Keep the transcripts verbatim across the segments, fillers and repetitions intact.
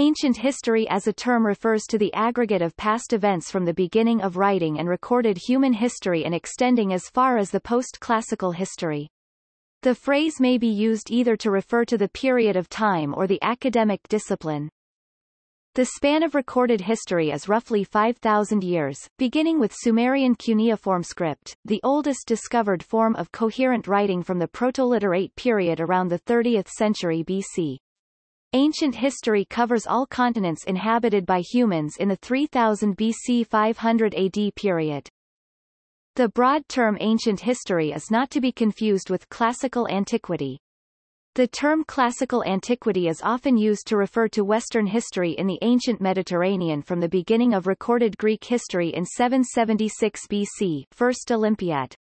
Ancient history as a term refers to the aggregate of past events from the beginning of writing and recorded human history and extending as far as the post-classical history. The phrase may be used either to refer to the period of time or the academic discipline. The span of recorded history is roughly five thousand years, beginning with Sumerian cuneiform script, the oldest discovered form of coherent writing from the Proto-Literate period around the thirtieth century B C. Ancient history covers all continents inhabited by humans in the three thousand B C five hundred A D period. The broad term ancient history is not to be confused with classical antiquity. The term classical antiquity is often used to refer to Western history in the ancient Mediterranean from the beginning of recorded Greek history in seven seventy-six B C, First Olympiad.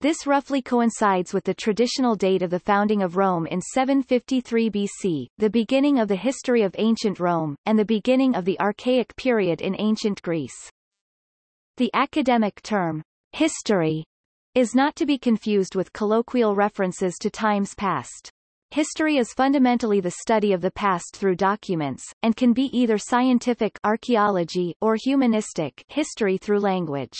This roughly coincides with the traditional date of the founding of Rome in seven fifty-three B C, the beginning of the history of ancient Rome, and the beginning of the Archaic period in ancient Greece. The academic term, history, is not to be confused with colloquial references to times past. History is fundamentally the study of the past through documents, and can be either scientific archaeology or humanistic history through language.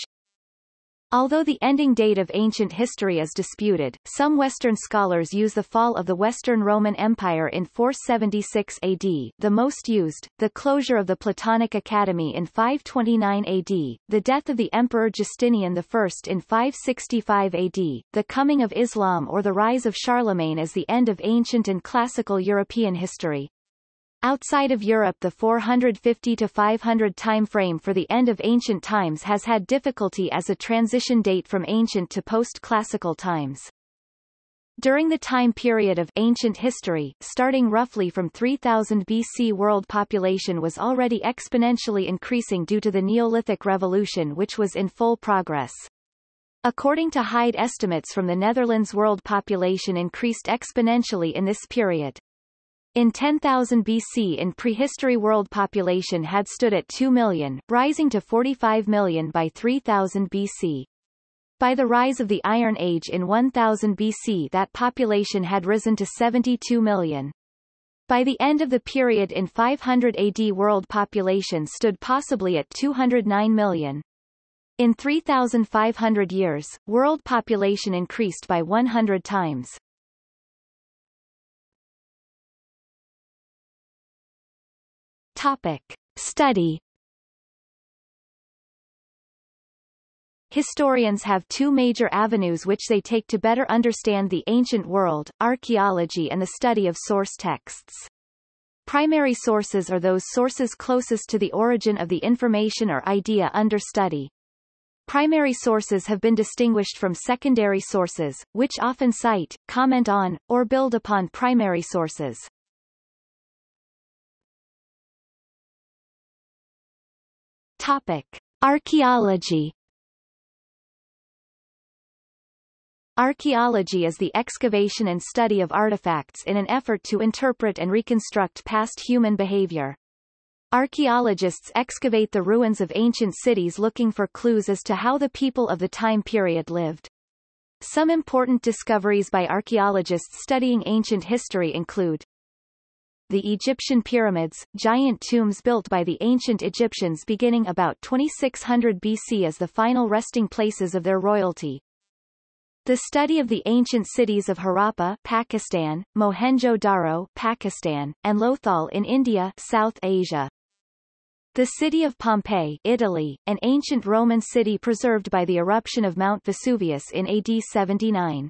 Although the ending date of ancient history is disputed, some Western scholars use the fall of the Western Roman Empire in four seventy-six A D, the most used, the closure of the Platonic Academy in five twenty-nine A D, the death of the Emperor Justinian the First in five sixty-five A D, the coming of Islam or the rise of Charlemagne as the end of ancient and classical European history. Outside of Europe, the four fifty to five hundred time frame for the end of ancient times has had difficulty as a transition date from ancient to post-classical times. During the time period of ancient history, starting roughly from three thousand B C, world population was already exponentially increasing due to the Neolithic Revolution, which was in full progress. According to Hyde estimates from the Netherlands, world population increased exponentially in this period. In ten thousand B C in prehistory, world population had stood at two million, rising to forty-five million by three thousand B C. By the rise of the Iron Age in one thousand B C, that population had risen to seventy-two million. By the end of the period in five hundred A D, world population stood possibly at two hundred nine million. In three thousand five hundred years, world population increased by one hundred times. Topic. Study. Historians have two major avenues which they take to better understand the ancient world, archaeology and the study of source texts. Primary sources are those sources closest to the origin of the information or idea under study. Primary sources have been distinguished from secondary sources, which often cite, comment on, or build upon primary sources. Topic. Archaeology. Archaeology is the excavation and study of artifacts in an effort to interpret and reconstruct past human behavior. Archaeologists excavate the ruins of ancient cities looking for clues as to how the people of the time period lived. Some important discoveries by archaeologists studying ancient history include the Egyptian pyramids, giant tombs built by the ancient Egyptians beginning about twenty-six hundred B C as the final resting places of their royalty. The study of the ancient cities of Harappa, Pakistan, Mohenjo-Daro, Pakistan, and Lothal in India, South Asia. The city of Pompeii, Italy, an ancient Roman city preserved by the eruption of Mount Vesuvius in A D seventy-nine.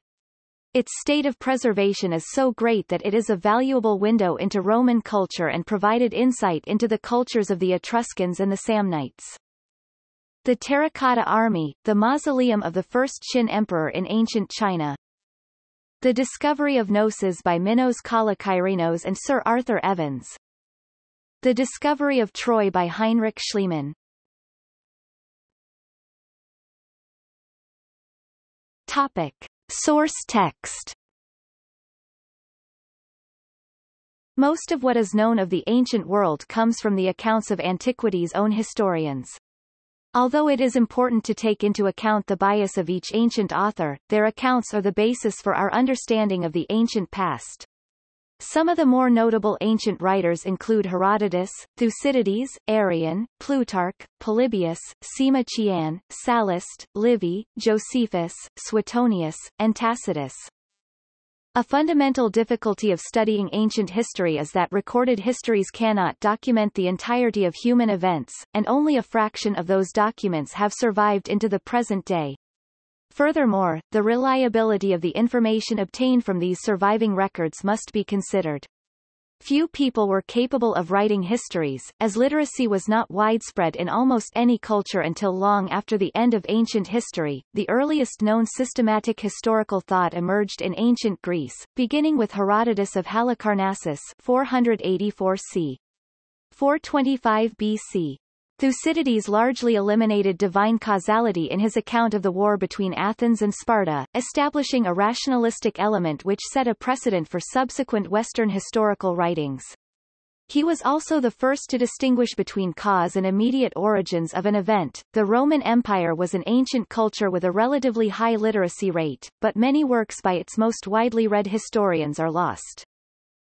Its state of preservation is so great that it is a valuable window into Roman culture and provided insight into the cultures of the Etruscans and the Samnites. The Terracotta Army, the mausoleum of the first Qin emperor in ancient China. The discovery of gnosis by Minos Kalakairenos and Sir Arthur Evans. The discovery of Troy by Heinrich Schliemann. Topic. Source text. Most of what is known of the ancient world comes from the accounts of antiquity's own historians. Although it is important to take into account the bias of each ancient author, their accounts are the basis for our understanding of the ancient past. Some of the more notable ancient writers include Herodotus, Thucydides, Arrian, Plutarch, Polybius, Sima Qian, Sallust, Livy, Josephus, Suetonius, and Tacitus. A fundamental difficulty of studying ancient history is that recorded histories cannot document the entirety of human events, and only a fraction of those documents have survived into the present day. Furthermore, the reliability of the information obtained from these surviving records must be considered. Few people were capable of writing histories, as literacy was not widespread in almost any culture until long after the end of ancient history. The earliest known systematic historical thought emerged in ancient Greece, beginning with Herodotus of Halicarnassus four eighty-four C. four twenty-five B C. Thucydides largely eliminated divine causality in his account of the war between Athens and Sparta, establishing a rationalistic element which set a precedent for subsequent Western historical writings. He was also the first to distinguish between cause and immediate origins of an event. The Roman Empire was an ancient culture with a relatively high literacy rate, but many works by its most widely read historians are lost.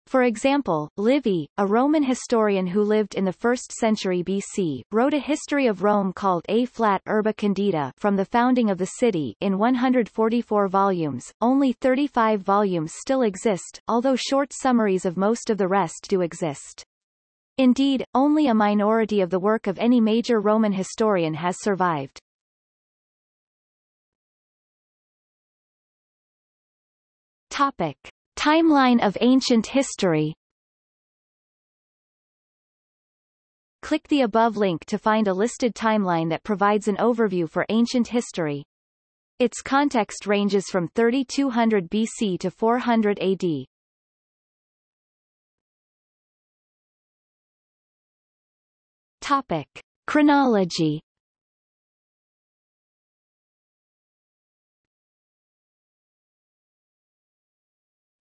For example, Livy, a Roman historian who lived in the first century B C, wrote a history of Rome called A Flat Urba Condita from the founding of the city in one hundred forty-four volumes. Only thirty-five volumes still exist, although short summaries of most of the rest do exist. Indeed, only a minority of the work of any major Roman historian has survived. Topic: Timeline of ancient history. Click the above link to find a listed timeline that provides an overview for ancient history. Its context ranges from thirty-two hundred B C to four hundred A D. Topic: Chronology.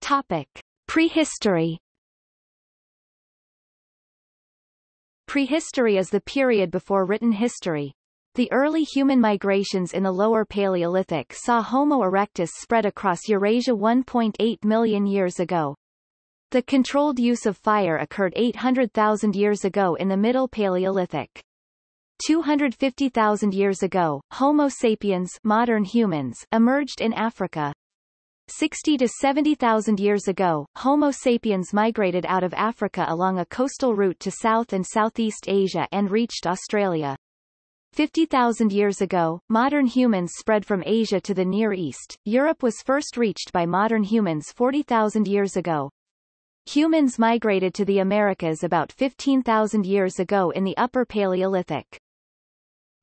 Topic: Prehistory. Prehistory is the period before written history. The early human migrations in the Lower Paleolithic saw Homo erectus spread across Eurasia one point eight million years ago. The controlled use of fire occurred eight hundred thousand years ago in the Middle Paleolithic. two hundred fifty thousand years ago, Homo sapiens, modern humans, emerged in Africa. sixty to seventy thousand years ago, Homo sapiens migrated out of Africa along a coastal route to South and Southeast Asia and reached Australia. fifty thousand years ago, modern humans spread from Asia to the Near East. Europe was first reached by modern humans forty thousand years ago. Humans migrated to the Americas about fifteen thousand years ago in the Upper Paleolithic.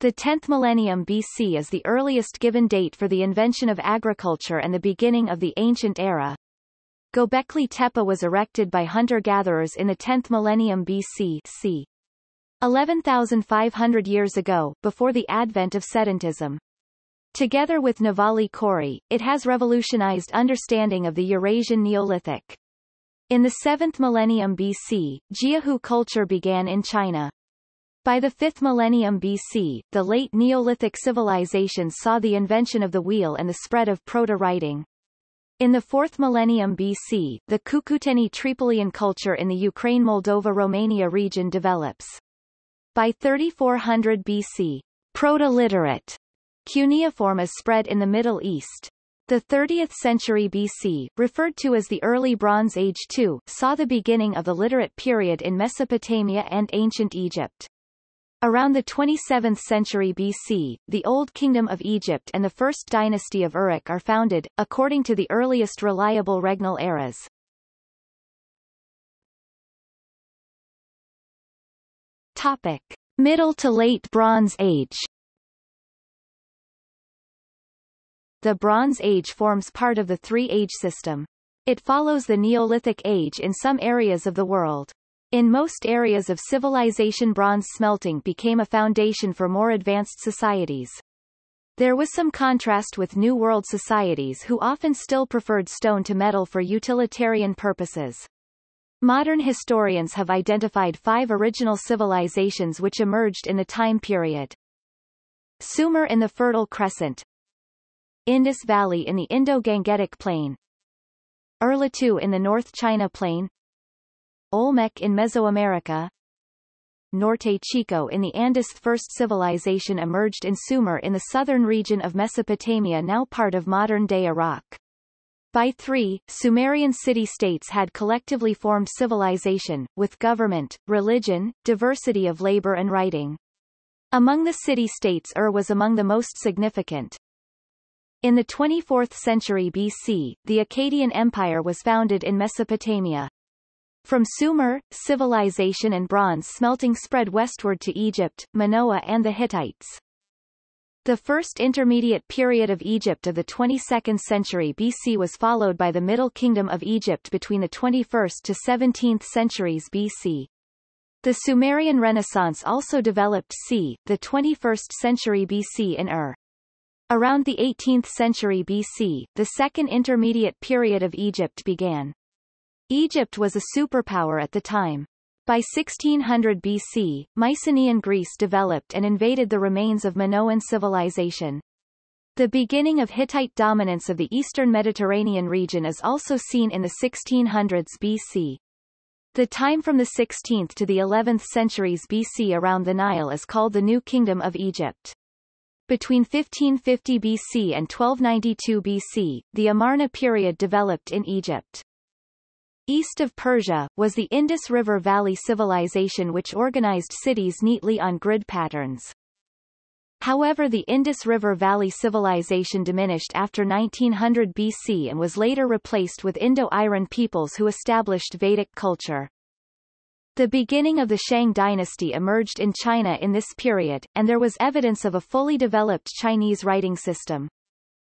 The tenth millennium B C is the earliest given date for the invention of agriculture and the beginning of the ancient era. Göbekli Tepe was erected by hunter-gatherers in the tenth millennium B C c. eleven thousand five hundred years ago, before the advent of sedentism. Together with Navali Khori, it has revolutionized understanding of the Eurasian Neolithic. In the seventh millennium B C, Jiahu culture began in China. By the fifth millennium B C, the late Neolithic civilization saw the invention of the wheel and the spread of proto-writing. In the fourth millennium B C, the Cucuteni-Tripolian culture in the Ukraine-Moldova-Romania region develops. By thirty-four hundred B C, proto-literate cuneiform is spread in the Middle East. The thirtieth century B C, referred to as the Early Bronze Age two, saw the beginning of the literate period in Mesopotamia and ancient Egypt. Around the twenty-seventh century B C, the Old Kingdom of Egypt and the First Dynasty of Uruk are founded, according to the earliest reliable regnal eras. Topic: Middle to Late Bronze Age. The Bronze Age forms part of the three-age system. It follows the Neolithic Age in some areas of the world. In most areas of civilization, bronze smelting became a foundation for more advanced societies. There was some contrast with New World societies who often still preferred stone to metal for utilitarian purposes. Modern historians have identified five original civilizations which emerged in the time period. Sumer in the Fertile Crescent, Indus Valley in the Indo-Gangetic Plain, Erlitou in the North China Plain, Olmec in Mesoamerica, Norte Chico in the Andes. First civilization emerged in Sumer in the southern region of Mesopotamia, now part of modern-day Iraq. By three, Sumerian city-states had collectively formed civilization, with government, religion, diversity of labor and writing. Among the city-states, Ur was among the most significant. In the twenty-fourth century B C, the Akkadian Empire was founded in Mesopotamia. From Sumer, civilization and bronze smelting spread westward to Egypt, Minoa and the Hittites. The first intermediate period of Egypt of the twenty-second century B C was followed by the Middle Kingdom of Egypt between the twenty-first to seventeenth centuries B C. The Sumerian Renaissance also developed c. the twenty-first century B C in Ur. Around the eighteenth century B C, the second intermediate period of Egypt began. Egypt was a superpower at the time. By sixteen hundred B C, Mycenaean Greece developed and invaded the remains of Minoan civilization. The beginning of Hittite dominance of the eastern Mediterranean region is also seen in the sixteen hundreds B C. The time from the sixteenth to the eleventh centuries B C around the Nile is called the New Kingdom of Egypt. Between fifteen fifty B C and twelve ninety-two B C, the Amarna period developed in Egypt. East of Persia, was the Indus River Valley Civilization, which organized cities neatly on grid patterns. However, the Indus River Valley Civilization diminished after nineteen hundred B C and was later replaced with Indo-Aryan peoples who established Vedic culture. The beginning of the Shang Dynasty emerged in China in this period, and there was evidence of a fully developed Chinese writing system.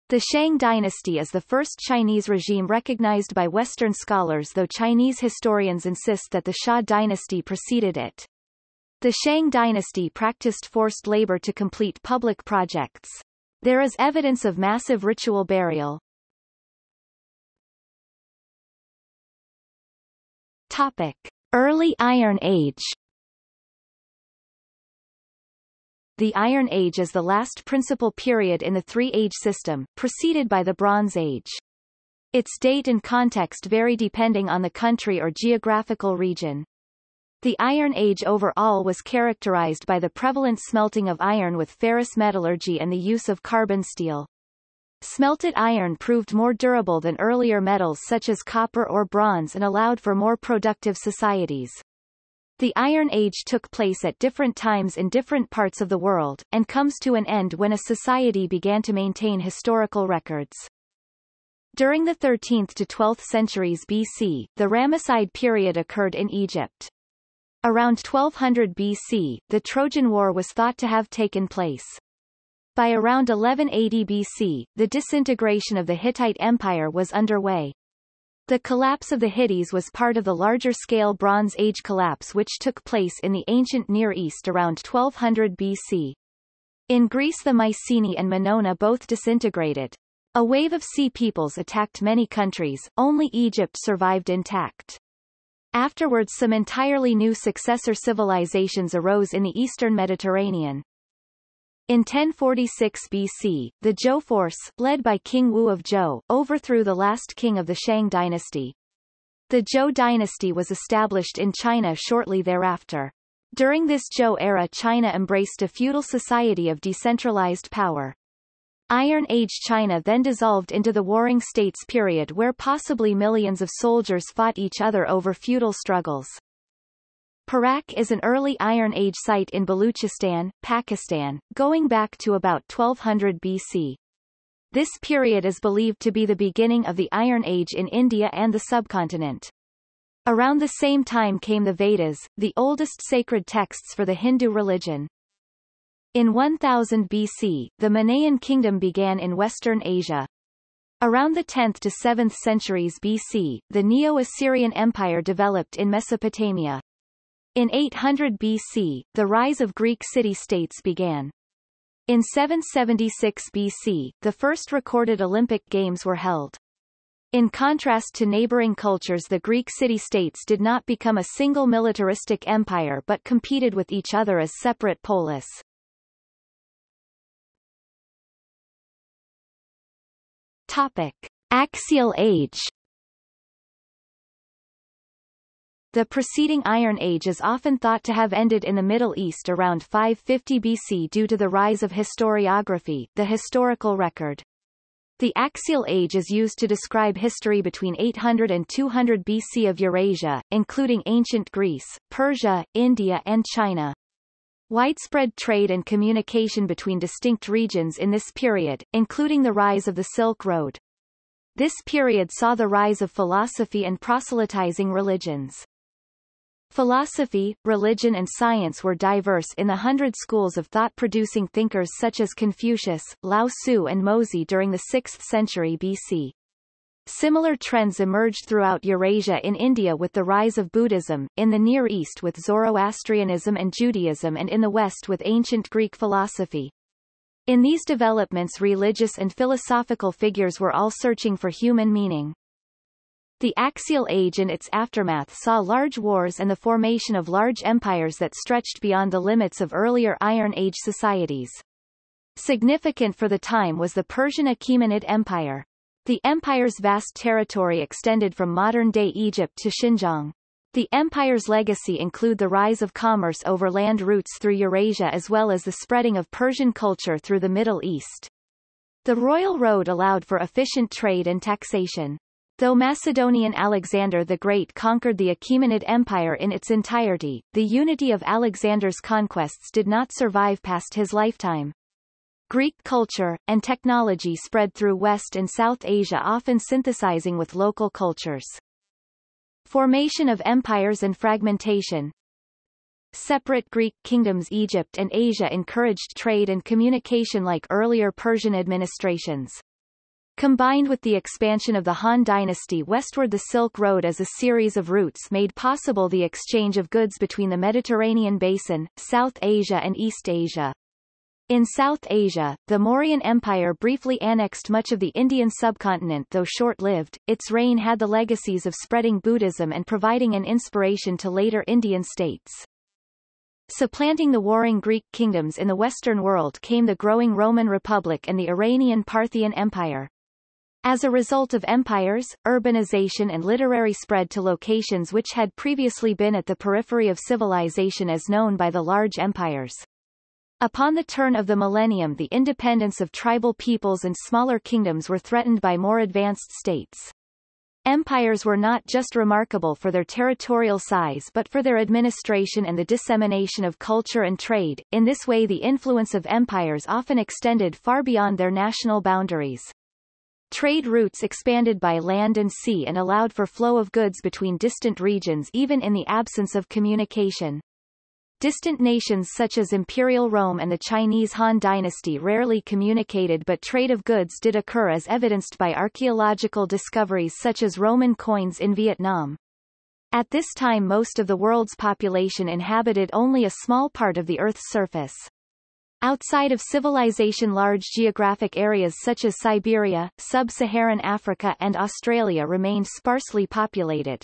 The Shang Dynasty is the first Chinese regime recognized by Western scholars, though Chinese historians insist that the Xia dynasty preceded it. The Shang Dynasty practiced forced labor to complete public projects. There is evidence of massive ritual burial. Topic: Early Iron Age. The Iron Age is the last principal period in the three-age system, preceded by the Bronze Age. Its date and context vary depending on the country or geographical region. The Iron Age overall was characterized by the prevalent smelting of iron with ferrous metallurgy and the use of carbon steel. Smelted iron proved more durable than earlier metals such as copper or bronze and allowed for more productive societies. The Iron Age took place at different times in different parts of the world, and comes to an end when a society began to maintain historical records. During the thirteenth to twelfth centuries B C, the Ramesside period occurred in Egypt. Around twelve hundred B C, the Trojan War was thought to have taken place. By around eleven eighty B C, the disintegration of the Hittite Empire was underway. The collapse of the Hittites was part of the larger-scale Bronze Age collapse which took place in the ancient Near East around twelve hundred B C. In Greece, the Mycenae and Minona both disintegrated. A wave of sea peoples attacked many countries, only Egypt survived intact. Afterwards, some entirely new successor civilizations arose in the eastern Mediterranean. In ten forty-six B C, the Zhou force, led by King Wu of Zhou, overthrew the last king of the Shang dynasty. The Zhou dynasty was established in China shortly thereafter. During this Zhou era, China embraced a feudal society of decentralized power. Iron Age China then dissolved into the Warring States period, where possibly millions of soldiers fought each other over feudal struggles. Perak is an early Iron Age site in Baluchistan, Pakistan, going back to about twelve hundred B C. This period is believed to be the beginning of the Iron Age in India and the subcontinent. Around the same time came the Vedas, the oldest sacred texts for the Hindu religion. In one thousand B C, the Mannaean kingdom began in Western Asia. Around the tenth to seventh centuries B C, the Neo-Assyrian Empire developed in Mesopotamia. In eight hundred B C, the rise of Greek city-states began. In seven seventy-six B C, the first recorded Olympic Games were held. In contrast to neighboring cultures, the Greek city-states did not become a single militaristic empire but competed with each other as separate polis. Topic: Axial Age. The preceding Iron Age is often thought to have ended in the Middle East around five fifty B C due to the rise of historiography, the historical record. The Axial Age is used to describe history between eight hundred and two hundred B C of Eurasia, including ancient Greece, Persia, India and China. Widespread trade and communication between distinct regions in this period, including the rise of the Silk Road. This period saw the rise of philosophy and proselytizing religions. Philosophy, religion and science were diverse in the hundred schools of thought producing thinkers such as Confucius, Lao Tzu and Mozi during the sixth century B C. Similar trends emerged throughout Eurasia in India with the rise of Buddhism, in the Near East with Zoroastrianism and Judaism and in the West with ancient Greek philosophy. In these developments, religious and philosophical figures were all searching for human meaning. The Axial Age and its aftermath saw large wars and the formation of large empires that stretched beyond the limits of earlier Iron Age societies. Significant for the time was the Persian Achaemenid Empire. The empire's vast territory extended from modern-day Egypt to Xinjiang. The empire's legacy include the rise of commerce over land routes through Eurasia as well as the spreading of Persian culture through the Middle East. The Royal Road allowed for efficient trade and taxation. Though Macedonian Alexander the Great conquered the Achaemenid Empire in its entirety, the unity of Alexander's conquests did not survive past his lifetime. Greek culture, and technology spread through West and South Asia, often synthesizing with local cultures. Formation of empires and fragmentation. Separate Greek kingdoms. Egypt and Asia encouraged trade and communication like earlier Persian administrations. Combined with the expansion of the Han dynasty westward, the Silk Road as a series of routes made possible the exchange of goods between the Mediterranean basin, South Asia and East Asia. In South Asia, the Mauryan Empire briefly annexed much of the Indian subcontinent, though short-lived. Its reign had the legacies of spreading Buddhism and providing an inspiration to later Indian states. Supplanting the warring Greek kingdoms in the Western world came the growing Roman Republic and the Iranian Parthian Empire. As a result of empires, urbanization and literary spread to locations which had previously been at the periphery of civilization as known by the large empires. Upon the turn of the millennium, the independence of tribal peoples and smaller kingdoms were threatened by more advanced states. Empires were not just remarkable for their territorial size but for their administration and the dissemination of culture and trade. In this way, the influence of empires often extended far beyond their national boundaries. Trade routes expanded by land and sea and allowed for flow of goods between distant regions even in the absence of communication. Distant nations such as Imperial Rome and the Chinese Han dynasty rarely communicated, but trade of goods did occur as evidenced by archaeological discoveries such as Roman coins in Vietnam. At this time, most of the world's population inhabited only a small part of the Earth's surface. Outside of civilization, large geographic areas such as Siberia, sub-Saharan Africa and Australia remained sparsely populated.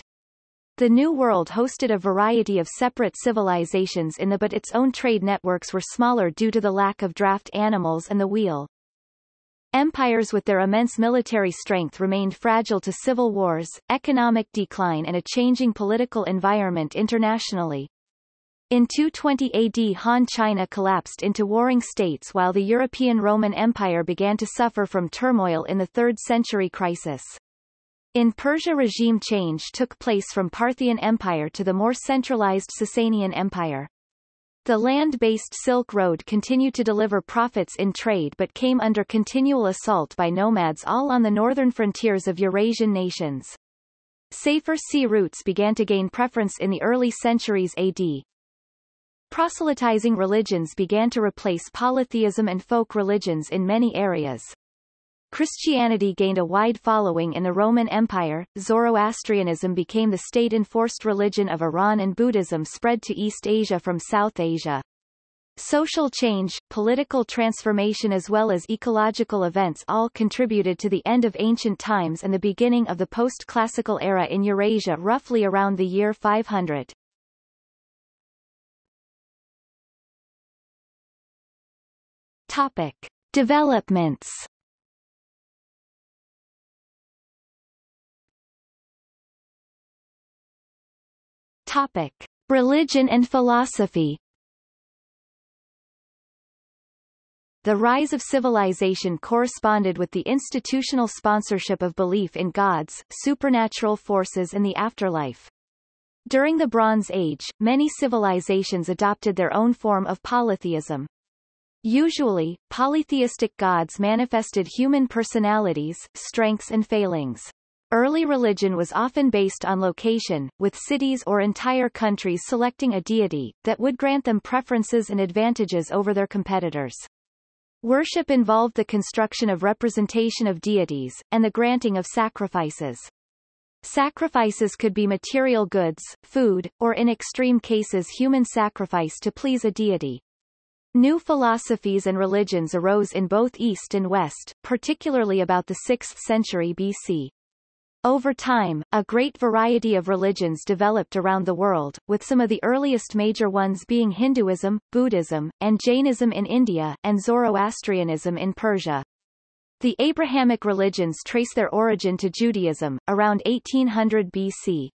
The New World hosted a variety of separate civilizations in the but its own trade networks were smaller due to the lack of draft animals and the wheel. Empires with their immense military strength remained fragile to civil wars, economic decline and a changing political environment internationally. In two twenty A D, Han China collapsed into warring states while the European Roman Empire began to suffer from turmoil in the third century crisis. In Persia, regime change took place from Parthian Empire to the more centralized Sasanian Empire. The land-based Silk Road continued to deliver profits in trade but came under continual assault by nomads all on the northern frontiers of Eurasian nations. Safer sea routes began to gain preference in the early centuries A D. Proselytizing religions began to replace polytheism and folk religions in many areas. Christianity gained a wide following in the Roman Empire, Zoroastrianism became the state-enforced religion of Iran, and Buddhism spread to East Asia from South Asia. Social change, political transformation as well as ecological events all contributed to the end of ancient times and the beginning of the post-classical era in Eurasia roughly around the year five hundred. Topic. Developments. Topic: Religion and philosophy. The rise of civilization corresponded with the institutional sponsorship of belief in gods, supernatural forces and the afterlife. During the Bronze Age, many civilizations adopted their own form of polytheism. Usually, polytheistic gods manifested human personalities, strengths and failings. Early religion was often based on location, with cities or entire countries selecting a deity, that would grant them preferences and advantages over their competitors. Worship involved the construction of representation of deities, and the granting of sacrifices. Sacrifices could be material goods, food, or in extreme cases human sacrifice to please a deity. New philosophies and religions arose in both East and West, particularly about the sixth century B C. Over time, a great variety of religions developed around the world, with some of the earliest major ones being Hinduism, Buddhism, and Jainism in India, and Zoroastrianism in Persia. The Abrahamic religions trace their origin to Judaism, around eighteen hundred B C.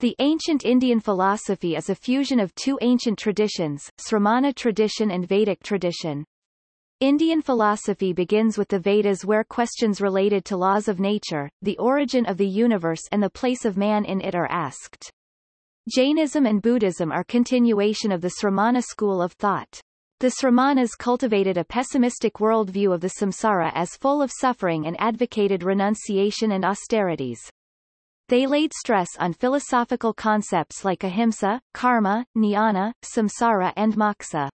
The ancient Indian philosophy is a fusion of two ancient traditions, Sramana tradition and Vedic tradition. Indian philosophy begins with the Vedas, where questions related to laws of nature, the origin of the universe and the place of man in it are asked. Jainism and Buddhism are continuation of the Sramana school of thought. The Sramanas cultivated a pessimistic worldview of the samsara as full of suffering and advocated renunciation and austerities. They laid stress on philosophical concepts like ahimsa, karma, jnana, samsara and moksha.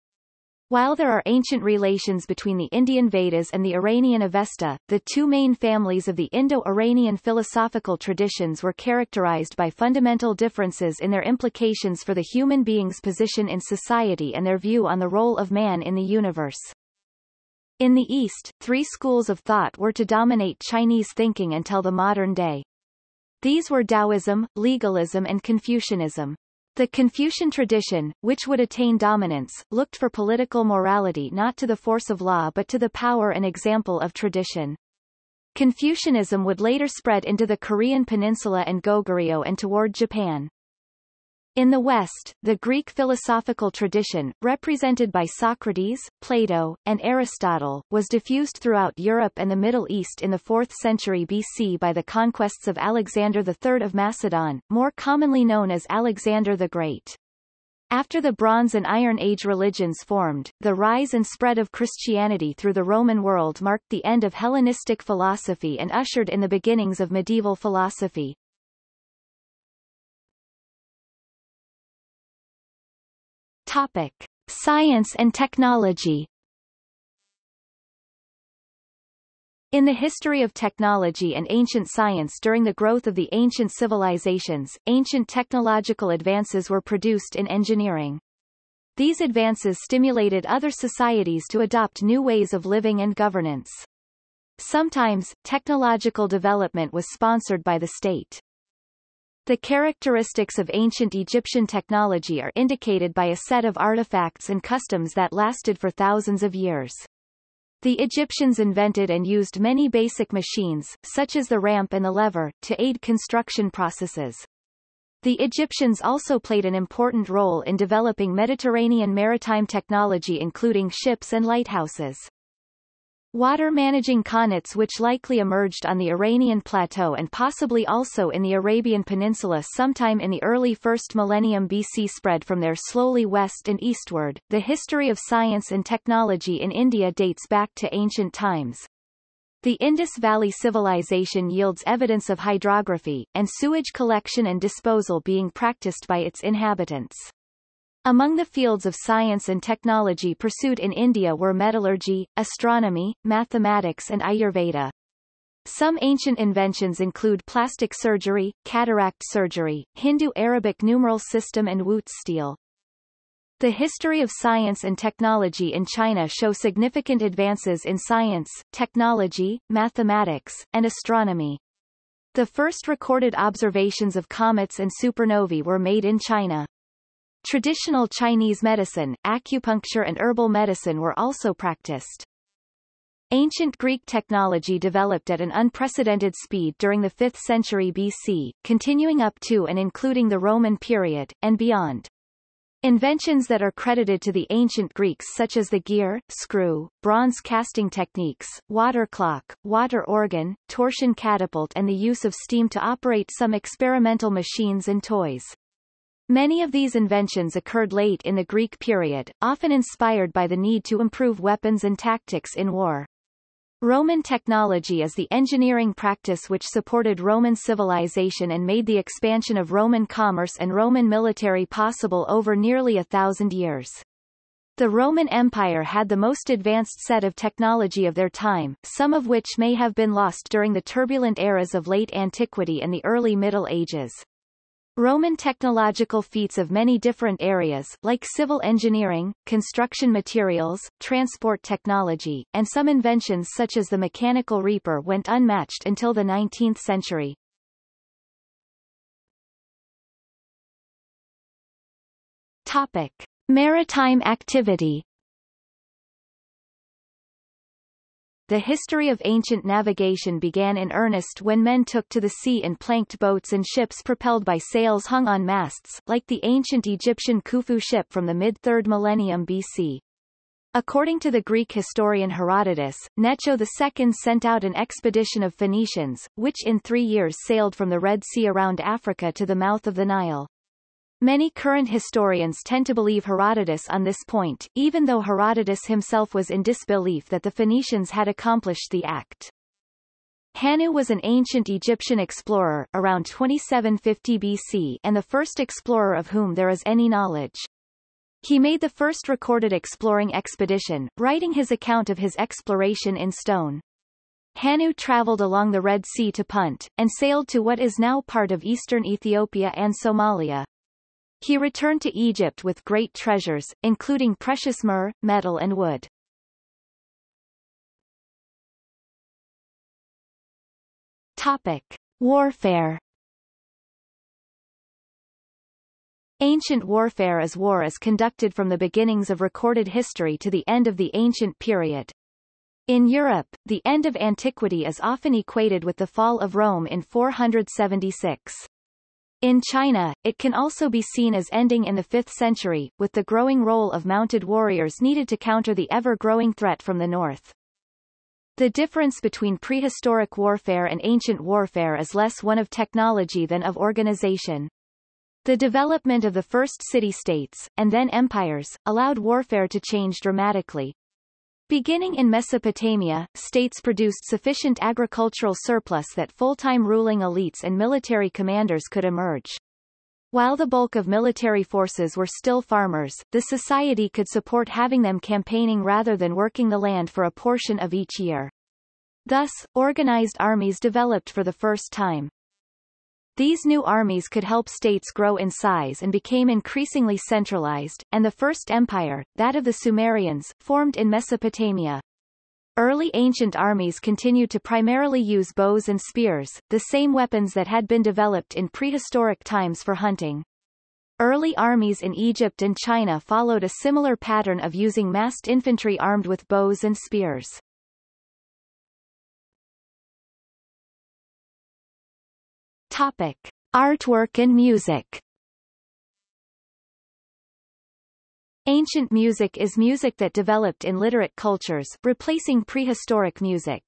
While there are ancient relations between the Indian Vedas and the Iranian Avesta, the two main families of the Indo-Iranian philosophical traditions were characterized by fundamental differences in their implications for the human being's position in society and their view on the role of man in the universe. In the East, three schools of thought were to dominate Chinese thinking until the modern day. These were Taoism, legalism and Confucianism. The Confucian tradition, which would attain dominance, looked for political morality not to the force of law but to the power and example of tradition. Confucianism would later spread into the Korean peninsula and Goguryeo and toward Japan. In the West, the Greek philosophical tradition, represented by Socrates, Plato, and Aristotle, was diffused throughout Europe and the Middle East in the fourth century B C by the conquests of Alexander the Third of Macedon, more commonly known as Alexander the Great. After the Bronze and Iron Age religions formed, the rise and spread of Christianity through the Roman world marked the end of Hellenistic philosophy and ushered in the beginnings of medieval philosophy. Topic: Science and technology. In the history of technology and ancient science during the growth of the ancient civilizations, ancient technological advances were produced in engineering. These advances stimulated other societies to adopt new ways of living and governance. Sometimes, technological development was sponsored by the state. The characteristics of ancient Egyptian technology are indicated by a set of artifacts and customs that lasted for thousands of years. The Egyptians invented and used many basic machines, such as the ramp and the lever, to aid construction processes. The Egyptians also played an important role in developing Mediterranean maritime technology, including ships and lighthouses. Water-managing khanates, which likely emerged on the Iranian plateau and possibly also in the Arabian Peninsula sometime in the early first millennium B C, spread from there slowly west and eastward. The history of science and technology in India dates back to ancient times. The Indus Valley Civilization yields evidence of hydrography, and sewage collection and disposal being practiced by its inhabitants. Among the fields of science and technology pursued in India were metallurgy, astronomy, mathematics and Ayurveda. Some ancient inventions include plastic surgery, cataract surgery, Hindu-Arabic numeral system and Woot steel. The history of science and technology in China shows significant advances in science, technology, mathematics, and astronomy. The first recorded observations of comets and supernovae were made in China. Traditional Chinese medicine, acupuncture and herbal medicine were also practiced. Ancient Greek technology developed at an unprecedented speed during the fifth century B C, continuing up to and including the Roman period, and beyond. Inventions that are credited to the ancient Greeks, such as the gear, screw, bronze casting techniques, water clock, water organ, torsion catapult, and the use of steam to operate some experimental machines and toys. Many of these inventions occurred late in the Greek period, often inspired by the need to improve weapons and tactics in war. Roman technology is the engineering practice which supported Roman civilization and made the expansion of Roman commerce and Roman military possible over nearly a thousand years. The Roman Empire had the most advanced set of technology of their time, some of which may have been lost during the turbulent eras of late antiquity and the early Middle Ages. Roman technological feats of many different areas, like civil engineering, construction materials, transport technology, and some inventions such as the mechanical reaper, went unmatched until the nineteenth century. Topic: Maritime activity. The history of ancient navigation began in earnest when men took to the sea in planked boats and ships propelled by sails hung on masts, like the ancient Egyptian Khufu ship from the mid-third millennium B C. According to the Greek historian Herodotus, Necho the second sent out an expedition of Phoenicians, which in three years sailed from the Red Sea around Africa to the mouth of the Nile. Many current historians tend to believe Herodotus on this point, even though Herodotus himself was in disbelief that the Phoenicians had accomplished the act. Hannu was an ancient Egyptian explorer, around twenty-seven fifty B C, and the first explorer of whom there is any knowledge. He made the first recorded exploring expedition, writing his account of his exploration in stone. Hannu traveled along the Red Sea to Punt, and sailed to what is now part of eastern Ethiopia and Somalia. He returned to Egypt with great treasures, including precious myrrh, metal and wood. Topic: Warfare. Ancient warfare is war is conducted from the beginnings of recorded history to the end of the ancient period. In Europe, the end of antiquity is often equated with the fall of Rome in four hundred seventy-six. In China, it can also be seen as ending in the fifth century, with the growing role of mounted warriors needed to counter the ever-growing threat from the north. The difference between prehistoric warfare and ancient warfare is less one of technology than of organization. The development of the first city-states, and then empires, allowed warfare to change dramatically. Beginning in Mesopotamia, states produced sufficient agricultural surplus that full-time ruling elites and military commanders could emerge. While the bulk of military forces were still farmers, the society could support having them campaigning rather than working the land for a portion of each year. Thus, organized armies developed for the first time. These new armies could help states grow in size and became increasingly centralized, and the first empire, that of the Sumerians, formed in Mesopotamia. Early ancient armies continued to primarily use bows and spears, the same weapons that had been developed in prehistoric times for hunting. Early armies in Egypt and China followed a similar pattern of using massed infantry armed with bows and spears. Topic: Artwork and music. Ancient music is music that developed in literate cultures, replacing prehistoric music.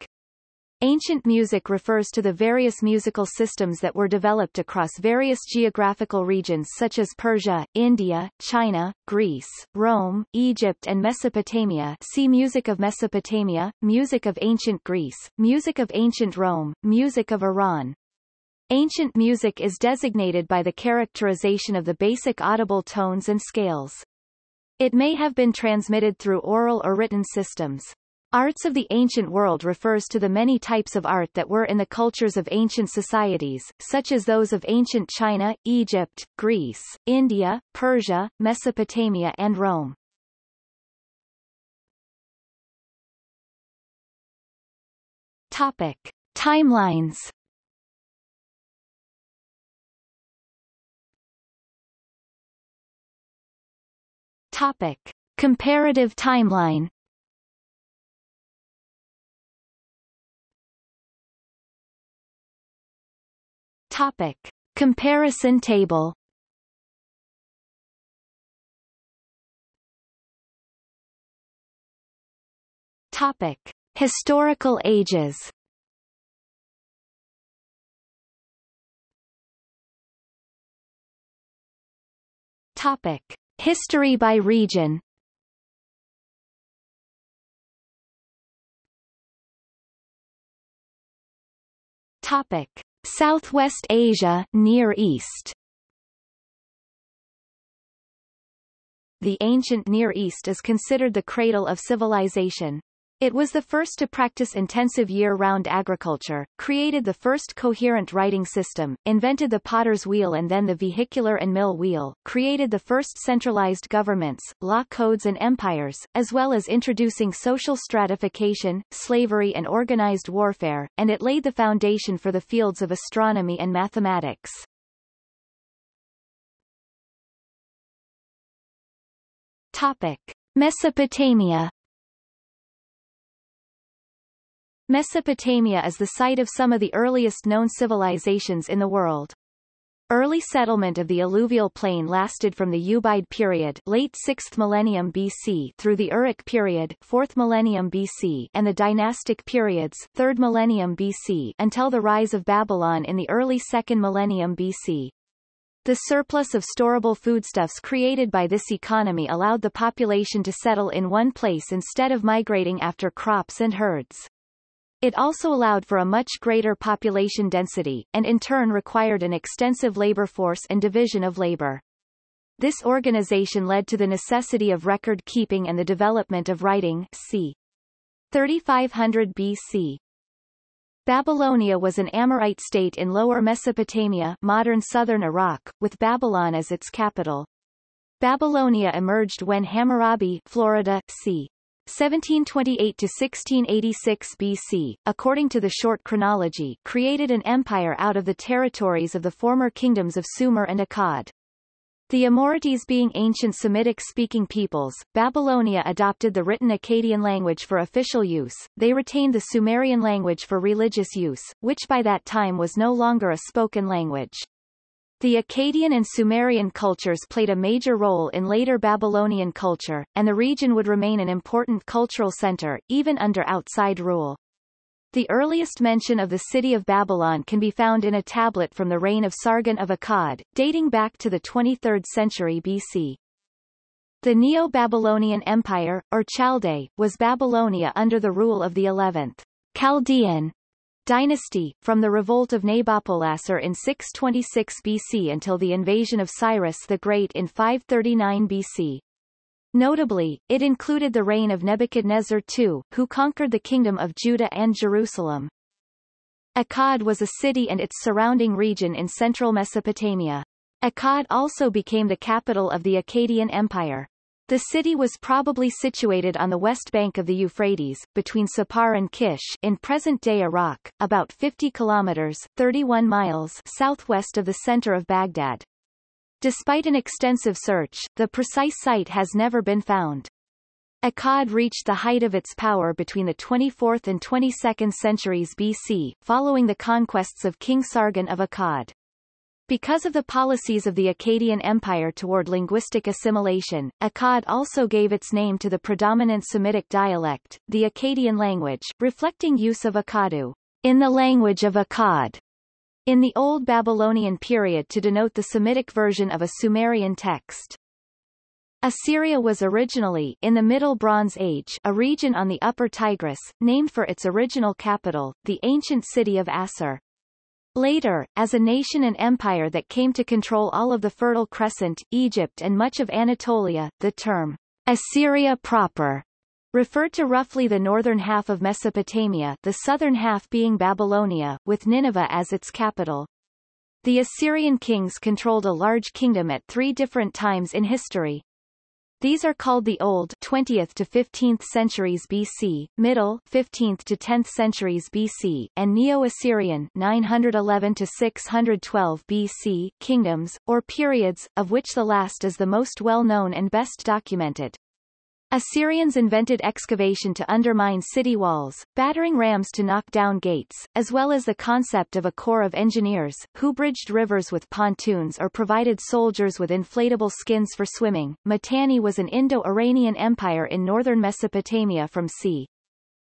Ancient music refers to the various musical systems that were developed across various geographical regions such as Persia, India, China, Greece, Rome, Egypt and Mesopotamia. See Music of Mesopotamia, Music of Ancient Greece, Music of Ancient Rome, Music of Iran. Ancient music is designated by the characterization of the basic audible tones and scales. It may have been transmitted through oral or written systems. Arts of the ancient world refers to the many types of art that were in the cultures of ancient societies, such as those of ancient China, Egypt, Greece, India, Persia, Mesopotamia and Rome. Topic: Timelines. Topic: Comparative timeline. Topic: Comparison table. Topic: Historical ages. Topic: History by region. Topic: Southwest Asia, Near East. The ancient Near East is considered the cradle of civilization. It was the first to practice intensive year-round agriculture, created the first coherent writing system, invented the potter's wheel and then the vehicular and mill wheel, created the first centralized governments, law codes and empires, as well as introducing social stratification, slavery and organized warfare, and it laid the foundation for the fields of astronomy and mathematics. Topic: Mesopotamia. Mesopotamia is the site of some of the earliest known civilizations in the world. Early settlement of the alluvial plain lasted from the Ubaid period, late sixth millennium B C, through the Uruk period, fourth millennium B C, and the dynastic periods, third millennium B C, until the rise of Babylon in the early second millennium B C. The surplus of storable foodstuffs created by this economy allowed the population to settle in one place instead of migrating after crops and herds. It also allowed for a much greater population density, and in turn required an extensive labor force and division of labor. This organization led to the necessity of record-keeping and the development of writing. c. thirty-five hundred B C. Babylonia was an Amorite state in Lower Mesopotamia, modern southern Iraq, with Babylon as its capital. Babylonia emerged when Hammurabi, Florida, c. seventeen twenty-eight to sixteen eighty-six B C, according to the short chronology, created an empire out of the territories of the former kingdoms of Sumer and Akkad. The Amorites being ancient Semitic-speaking peoples, Babylonia adopted the written Akkadian language for official use. They retained the Sumerian language for religious use, which by that time was no longer a spoken language. The Akkadian and Sumerian cultures played a major role in later Babylonian culture, and the region would remain an important cultural center, even under outside rule. The earliest mention of the city of Babylon can be found in a tablet from the reign of Sargon of Akkad, dating back to the twenty-third century B C. The Neo-Babylonian Empire, or Chaldae, was Babylonia under the rule of the eleventh Chaldean dynasty, from the revolt of Nabopolassar in six twenty-six B C until the invasion of Cyrus the Great in five thirty-nine B C. Notably, it included the reign of Nebuchadnezzar the Second, who conquered the kingdom of Judah and Jerusalem. Akkad was a city and its surrounding region in central Mesopotamia. Akkad also became the capital of the Akkadian Empire. The city was probably situated on the west bank of the Euphrates, between Sippar and Kish in present-day Iraq, about fifty kilometers (thirty-one miles) southwest of the center of Baghdad. Despite an extensive search, the precise site has never been found. Akkad reached the height of its power between the twenty-fourth and twenty-second centuries B C, following the conquests of King Sargon of Akkad. Because of the policies of the Akkadian Empire toward linguistic assimilation, Akkad also gave its name to the predominant Semitic dialect, the Akkadian language, reflecting use of Akkadu, in the language of Akkad, in the Old Babylonian period to denote the Semitic version of a Sumerian text. Assyria was originally, in the Middle Bronze Age, a region on the Upper Tigris, named for its original capital, the ancient city of Assur. Later, as a nation and empire that came to control all of the Fertile Crescent, Egypt and much of Anatolia, the term Assyria proper referred to roughly the northern half of Mesopotamia, the southern half being Babylonia, with Nineveh as its capital. The Assyrian kings controlled a large kingdom at three different times in history. These are called the Old twentieth to fifteenth centuries B C, Middle fifteenth to tenth centuries B C, and Neo-Assyrian nine eleven to six twelve B C kingdoms, or periods, of which the last is the most well-known and best documented. Assyrians invented excavation to undermine city walls, battering rams to knock down gates, as well as the concept of a corps of engineers, who bridged rivers with pontoons or provided soldiers with inflatable skins for swimming. Mitanni was an Indo-Iranian empire in northern Mesopotamia from c.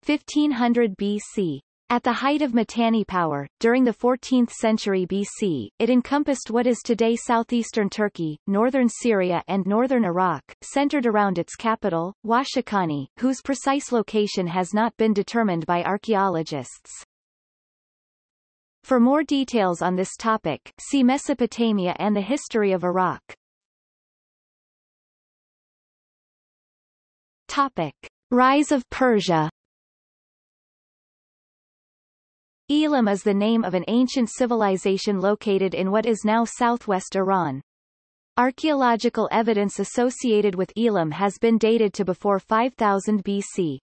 fifteen hundred B C. At the height of Mitanni power, during the fourteenth century B C, it encompassed what is today southeastern Turkey, northern Syria and northern Iraq, centered around its capital, Washakani, whose precise location has not been determined by archaeologists. For more details on this topic, see Mesopotamia and the history of Iraq. Topic. Rise of Persia. Elam is the name of an ancient civilization located in what is now southwest Iran. Archaeological evidence associated with Elam has been dated to before five thousand B C.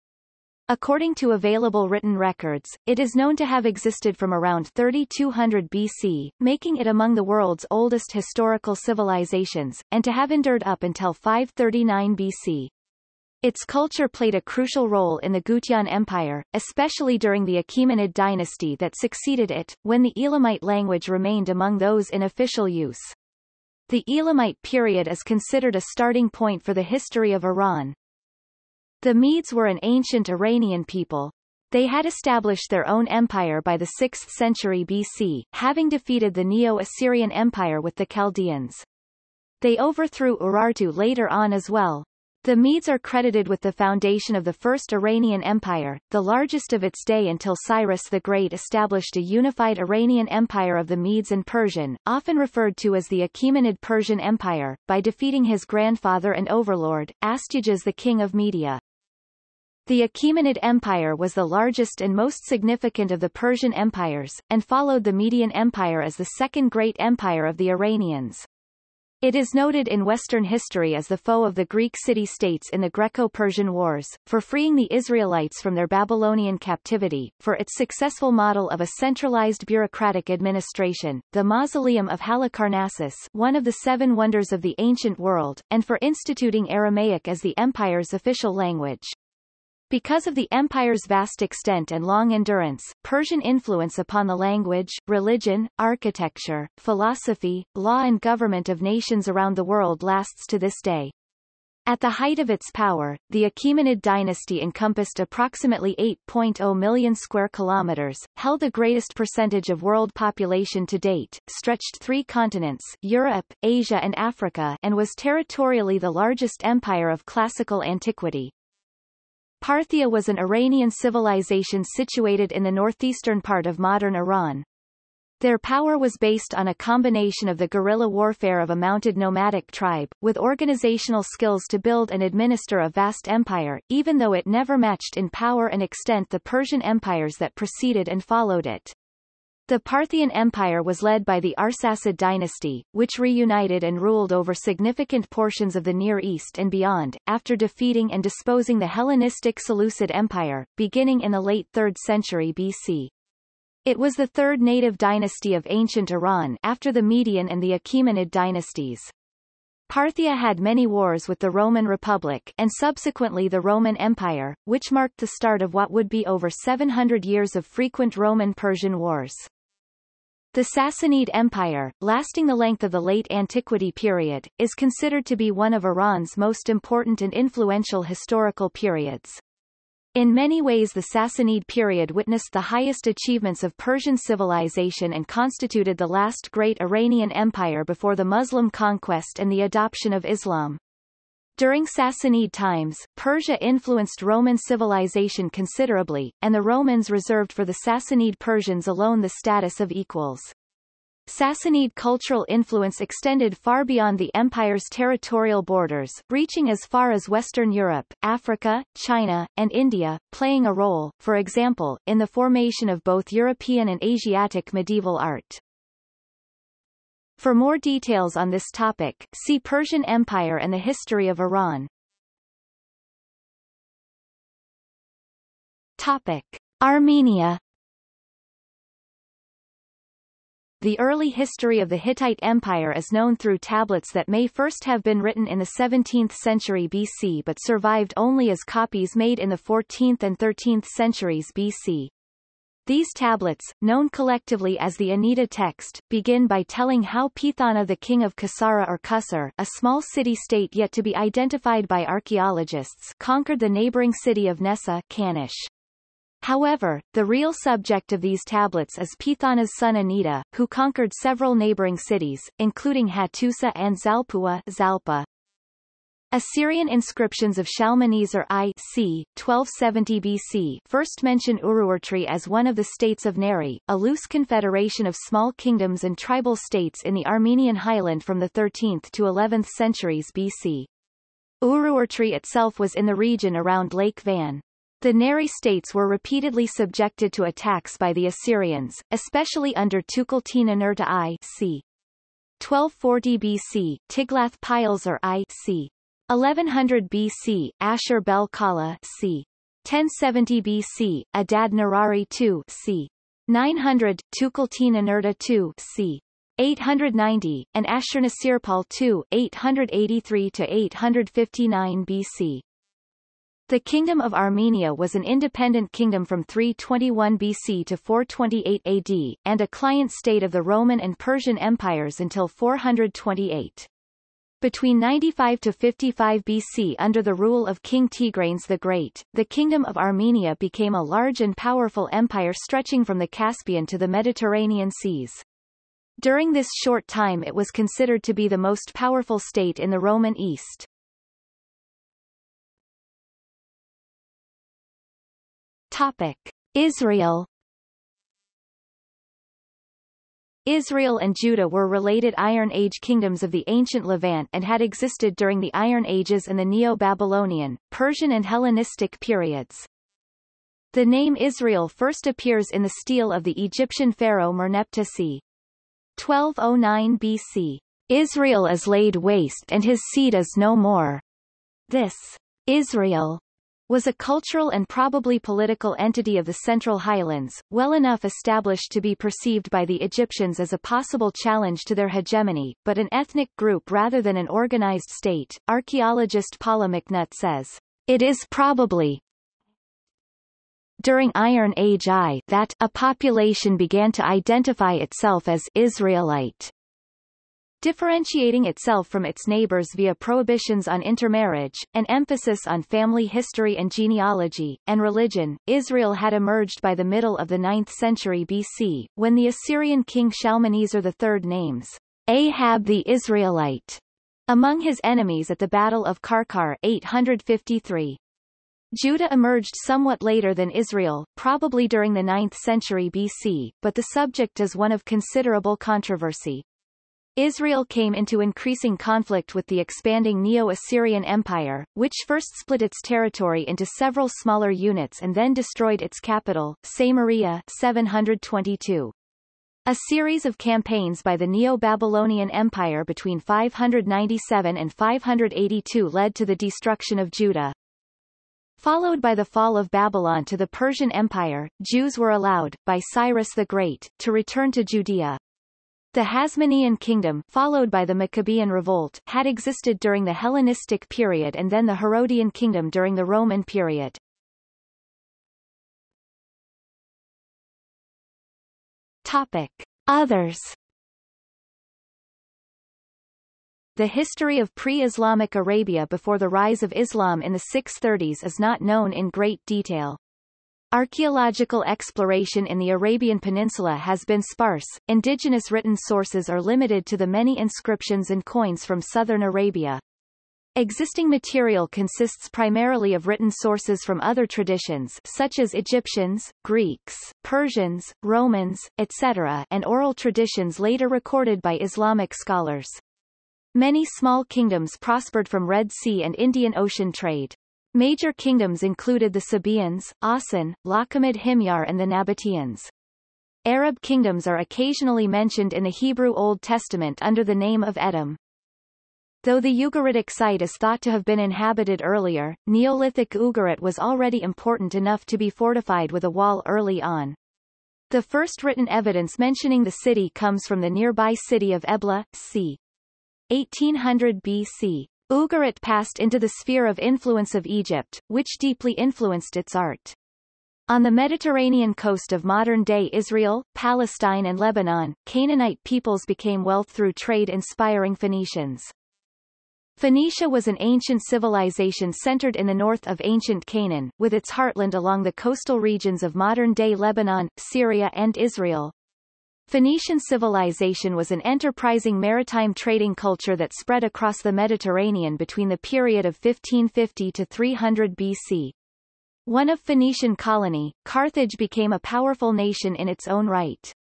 According to available written records, it is known to have existed from around thirty-two hundred B C, making it among the world's oldest historical civilizations, and to have endured up until five thirty-nine B C. Its culture played a crucial role in the Gutian Empire, especially during the Achaemenid dynasty that succeeded it, when the Elamite language remained among those in official use. The Elamite period is considered a starting point for the history of Iran. The Medes were an ancient Iranian people. They had established their own empire by the sixth century B C, having defeated the Neo-Assyrian Empire with the Chaldeans. They overthrew Urartu later on as well. The Medes are credited with the foundation of the First Iranian Empire, the largest of its day until Cyrus the Great established a unified Iranian Empire of the Medes and Persian, often referred to as the Achaemenid Persian Empire, by defeating his grandfather and overlord, Astyages the King of Media. The Achaemenid Empire was the largest and most significant of the Persian empires, and followed the Median Empire as the second great empire of the Iranians. It is noted in Western history as the foe of the Greek city-states in the Greco-Persian Wars, for freeing the Israelites from their Babylonian captivity, for its successful model of a centralized bureaucratic administration, the Mausoleum of Halicarnassus, one of the seven wonders of the ancient world, and for instituting Aramaic as the empire's official language. Because of the empire's vast extent and long endurance, Persian influence upon the language, religion, architecture, philosophy, law and government of nations around the world lasts to this day. At the height of its power, the Achaemenid dynasty encompassed approximately eight point zero million square kilometers, held the greatest percentage of world population to date, stretched three continents, Europe, Asia and Africa, and was territorially the largest empire of classical antiquity. Parthia was an Iranian civilization situated in the northeastern part of modern Iran. Their power was based on a combination of the guerrilla warfare of a mounted nomadic tribe, with organizational skills to build and administer a vast empire, even though it never matched in power and extent the Persian empires that preceded and followed it. The Parthian Empire was led by the Arsacid dynasty, which reunited and ruled over significant portions of the Near East and beyond, after defeating and disposing the Hellenistic Seleucid Empire, beginning in the late third century B C. It was the third native dynasty of ancient Iran after the Median and the Achaemenid dynasties. Parthia had many wars with the Roman Republic and subsequently the Roman Empire, which marked the start of what would be over seven hundred years of frequent Roman-Persian wars. The Sassanid Empire, lasting the length of the late antiquity period, is considered to be one of Iran's most important and influential historical periods. In many ways the Sassanid period witnessed the highest achievements of Persian civilization and constituted the last great Iranian empire before the Muslim conquest and the adoption of Islam. During Sassanid times, Persia influenced Roman civilization considerably, and the Romans reserved for the Sassanid Persians alone the status of equals. Sassanid cultural influence extended far beyond the empire's territorial borders, reaching as far as Western Europe, Africa, China, and India, playing a role, for example, in the formation of both European and Asiatic medieval art. For more details on this topic, see Persian Empire and the history of Iran. Topic: Armenia. The early history of the Hittite Empire is known through tablets that may first have been written in the seventeenth century B C but survived only as copies made in the fourteenth and thirteenth centuries B C. These tablets, known collectively as the Anita text, begin by telling how Pithana, the king of Kassara or Kusar, a small city-state yet to be identified by archaeologists, conquered the neighboring city of Nessa, Kanish. However, the real subject of these tablets is Pithana's son Anita, who conquered several neighboring cities, including Hattusa and Zalpua Zalpa. Assyrian inscriptions of Shalmaneser I c. twelve seventy B C first mention Urartu as one of the states of Neri, a loose confederation of small kingdoms and tribal states in the Armenian highland from the thirteenth to eleventh centuries B C. Urartu itself was in the region around Lake Van. The Neri states were repeatedly subjected to attacks by the Assyrians, especially under Tukulti-Ninurta I c. twelve forty B C, Tiglath-Pileser I c. eleven hundred B C, Ashur-bel-kala c. ten seventy B C, Adad-nirari two c. nine hundred, Tukulti-Ninurta two c. eight hundred ninety, and Ashurnasirpal two eight eighty-three to eight fifty-nine B C. The Kingdom of Armenia was an independent kingdom from three twenty-one B C to four twenty-eight A D, and a client state of the Roman and Persian empires until four hundred twenty-eight. Between ninety-five to fifty-five B C under the rule of King Tigranes the Great, the Kingdom of Armenia became a large and powerful empire stretching from the Caspian to the Mediterranean seas. During this short time it was considered to be the most powerful state in the Roman East. Topic: Israel. Israel and Judah were related Iron Age kingdoms of the ancient Levant and had existed during the Iron Ages and the Neo-Babylonian, Persian and Hellenistic periods. The name Israel first appears in the stele of the Egyptian pharaoh Merneptah c. twelve oh nine B C. Israel is laid waste and his seed is no more. This Israel was a cultural and probably political entity of the Central Highlands, well enough established to be perceived by the Egyptians as a possible challenge to their hegemony, but an ethnic group rather than an organized state. Archaeologist Paula McNutt says, "It is probably during Iron Age I that a population began to identify itself as Israelite, differentiating itself from its neighbors via prohibitions on intermarriage, an emphasis on family history and genealogy, and religion." Israel had emerged by the middle of the ninth century B C, when the Assyrian king Shalmaneser the third names Ahab the Israelite among his enemies at the Battle of Karkar eight fifty-three. Judah emerged somewhat later than Israel, probably during the ninth century B C, but the subject is one of considerable controversy. Israel came into increasing conflict with the expanding Neo-Assyrian Empire, which first split its territory into several smaller units and then destroyed its capital, Samaria seven twenty-two. A series of campaigns by the Neo-Babylonian Empire between five ninety-seven and five eighty-two led to the destruction of Judah. Followed by the fall of Babylon to the Persian Empire, Jews were allowed, by Cyrus the Great, to return to Judea. The Hasmonean kingdom, followed by the Maccabean revolt, had existed during the Hellenistic period and then the Herodian kingdom during the Roman period. Topic: Others. The history of pre-Islamic Arabia before the rise of Islam in the six thirties is not known in great detail. Archaeological exploration in the Arabian Peninsula has been sparse, indigenous written sources are limited to the many inscriptions and coins from southern Arabia. Existing material consists primarily of written sources from other traditions such as Egyptians, Greeks, Persians, Romans, et cetera, and oral traditions later recorded by Islamic scholars. Many small kingdoms prospered from Red Sea and Indian Ocean trade. Major kingdoms included the Sabaeans, Asin, Lakhimid Himyar and the Nabateans. Arab kingdoms are occasionally mentioned in the Hebrew Old Testament under the name of Edom. Though the Ugaritic site is thought to have been inhabited earlier, Neolithic Ugarit was already important enough to be fortified with a wall early on. The first written evidence mentioning the city comes from the nearby city of Ebla, c. eighteen hundred B C. Ugarit passed into the sphere of influence of Egypt, which deeply influenced its art. On the Mediterranean coast of modern-day Israel, Palestine and Lebanon, Canaanite peoples became wealth through trade inspiring Phoenicians. Phoenicia was an ancient civilization centered in the north of ancient Canaan, with its heartland along the coastal regions of modern-day Lebanon, Syria and Israel. Phoenician civilization was an enterprising maritime trading culture that spread across the Mediterranean between the period of fifteen fifty to three hundred B C. One of Phoenician colony, Carthage became a powerful nation in its own right.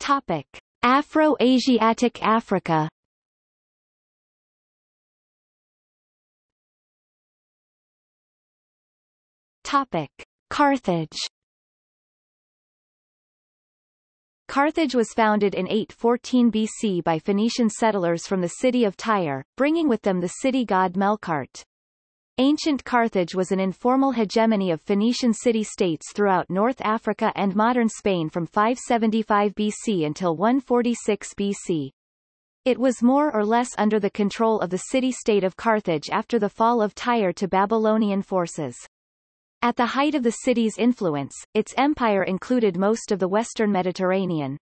Topic: Afro-Asiatic Africa. Topic: Carthage. Carthage was founded in eight fourteen B C by Phoenician settlers from the city of Tyre, bringing with them the city god Melkart. Ancient Carthage was an informal hegemony of Phoenician city-states throughout North Africa and modern Spain from five seventy-five B C until one forty-six B C. It was more or less under the control of the city-state of Carthage after the fall of Tyre to Babylonian forces. At the height of the city's influence, its empire included most of the western Mediterranean.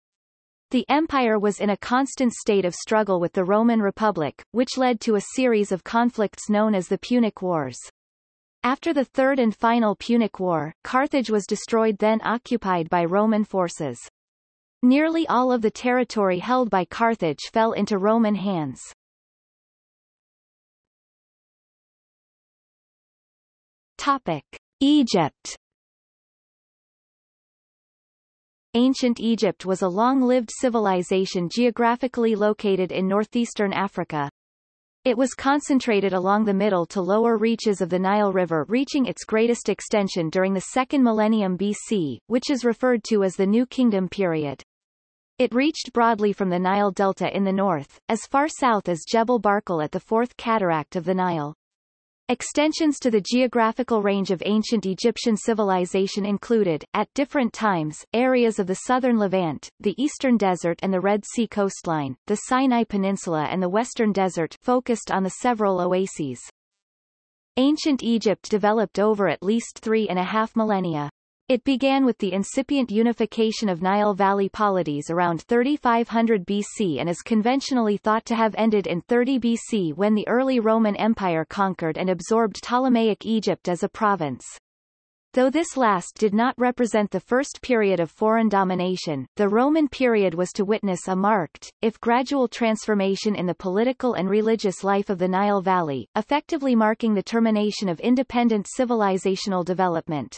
The empire was in a constant state of struggle with the Roman Republic, which led to a series of conflicts known as the Punic Wars. After the Third and Final Punic War, Carthage was destroyed then occupied by Roman forces. Nearly all of the territory held by Carthage fell into Roman hands. Topic: Egypt. Ancient Egypt was a long-lived civilization geographically located in northeastern Africa. It was concentrated along the middle to lower reaches of the Nile River, reaching its greatest extension during the second millennium B C, which is referred to as the New Kingdom period. It reached broadly from the Nile Delta in the north, as far south as Jebel Barkal at the Fourth Cataract of the Nile. Extensions to the geographical range of ancient Egyptian civilization included, at different times, areas of the southern Levant, the eastern desert and the Red Sea coastline, the Sinai Peninsula and the western desert, focused on the several oases. Ancient Egypt developed over at least three and a half millennia. It began with the incipient unification of Nile Valley polities around thirty-five hundred B C and is conventionally thought to have ended in thirty B C when the early Roman Empire conquered and absorbed Ptolemaic Egypt as a province. Though this last did not represent the first period of foreign domination, the Roman period was to witness a marked, if gradual, transformation in the political and religious life of the Nile Valley, effectively marking the termination of independent civilizational development.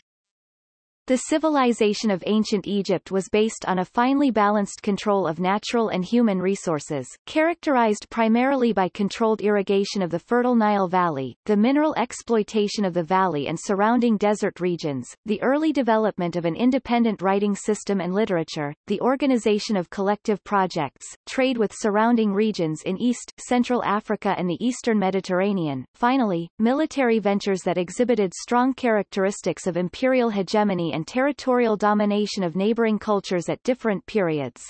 The civilization of ancient Egypt was based on a finely balanced control of natural and human resources, characterized primarily by controlled irrigation of the fertile Nile Valley, the mineral exploitation of the valley and surrounding desert regions, the early development of an independent writing system and literature, the organization of collective projects, trade with surrounding regions in East, Central Africa and the Eastern Mediterranean, finally, military ventures that exhibited strong characteristics of imperial hegemony and and territorial domination of neighboring cultures at different periods.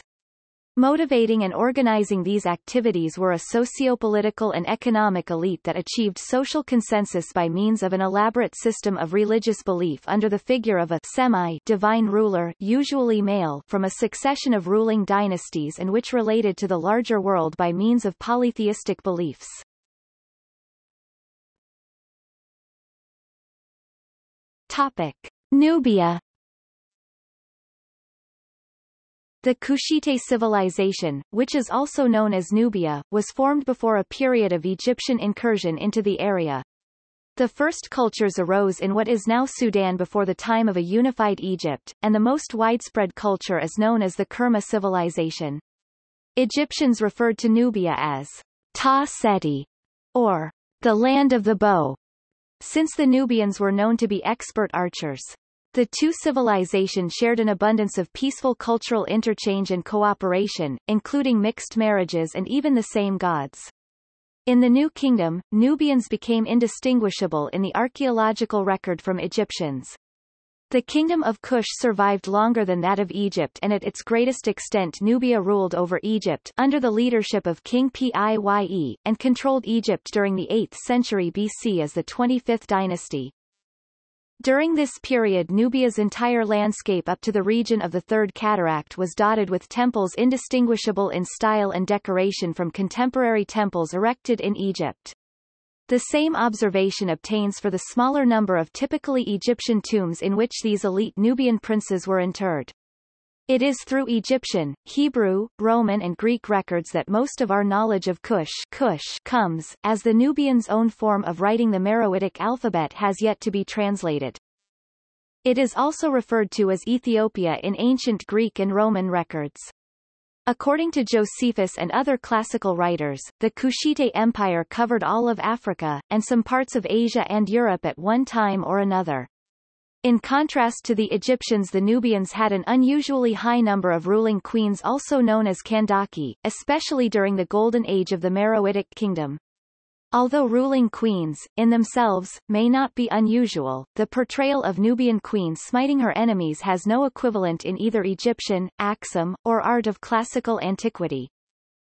Motivating and organizing these activities were a socio-political and economic elite that achieved social consensus by means of an elaborate system of religious belief under the figure of a semi-divine ruler, usually male, from a succession of ruling dynasties and which related to the larger world by means of polytheistic beliefs. Topic: Nubia. The Kushite civilization, which is also known as Nubia, was formed before a period of Egyptian incursion into the area. The first cultures arose in what is now Sudan before the time of a unified Egypt, and the most widespread culture is known as the Kerma civilization. Egyptians referred to Nubia as Ta Seti, or the land of the bow, since the Nubians were known to be expert archers. The two civilizations shared an abundance of peaceful cultural interchange and cooperation, including mixed marriages and even the same gods. In the New Kingdom, Nubians became indistinguishable in the archaeological record from Egyptians. The Kingdom of Kush survived longer than that of Egypt, and at its greatest extent Nubia ruled over Egypt under the leadership of King Piye, and controlled Egypt during the eighth century B C as the twenty-fifth dynasty. During this period, Nubia's entire landscape up to the region of the Third Cataract was dotted with temples indistinguishable in style and decoration from contemporary temples erected in Egypt. The same observation obtains for the smaller number of typically Egyptian tombs in which these elite Nubian princes were interred. It is through Egyptian, Hebrew, Roman and Greek records that most of our knowledge of Kush, Kush comes, as the Nubians' own form of writing the Meroitic alphabet has yet to be translated. It is also referred to as Ethiopia in ancient Greek and Roman records. According to Josephus and other classical writers, the Kushite Empire covered all of Africa, and some parts of Asia and Europe at one time or another. In contrast to the Egyptians, the Nubians had an unusually high number of ruling queens, also known as Kandaki, especially during the Golden Age of the Meroitic Kingdom. Although ruling queens, in themselves, may not be unusual, the portrayal of Nubian queens smiting her enemies has no equivalent in either Egyptian, Aksum, or art of classical antiquity.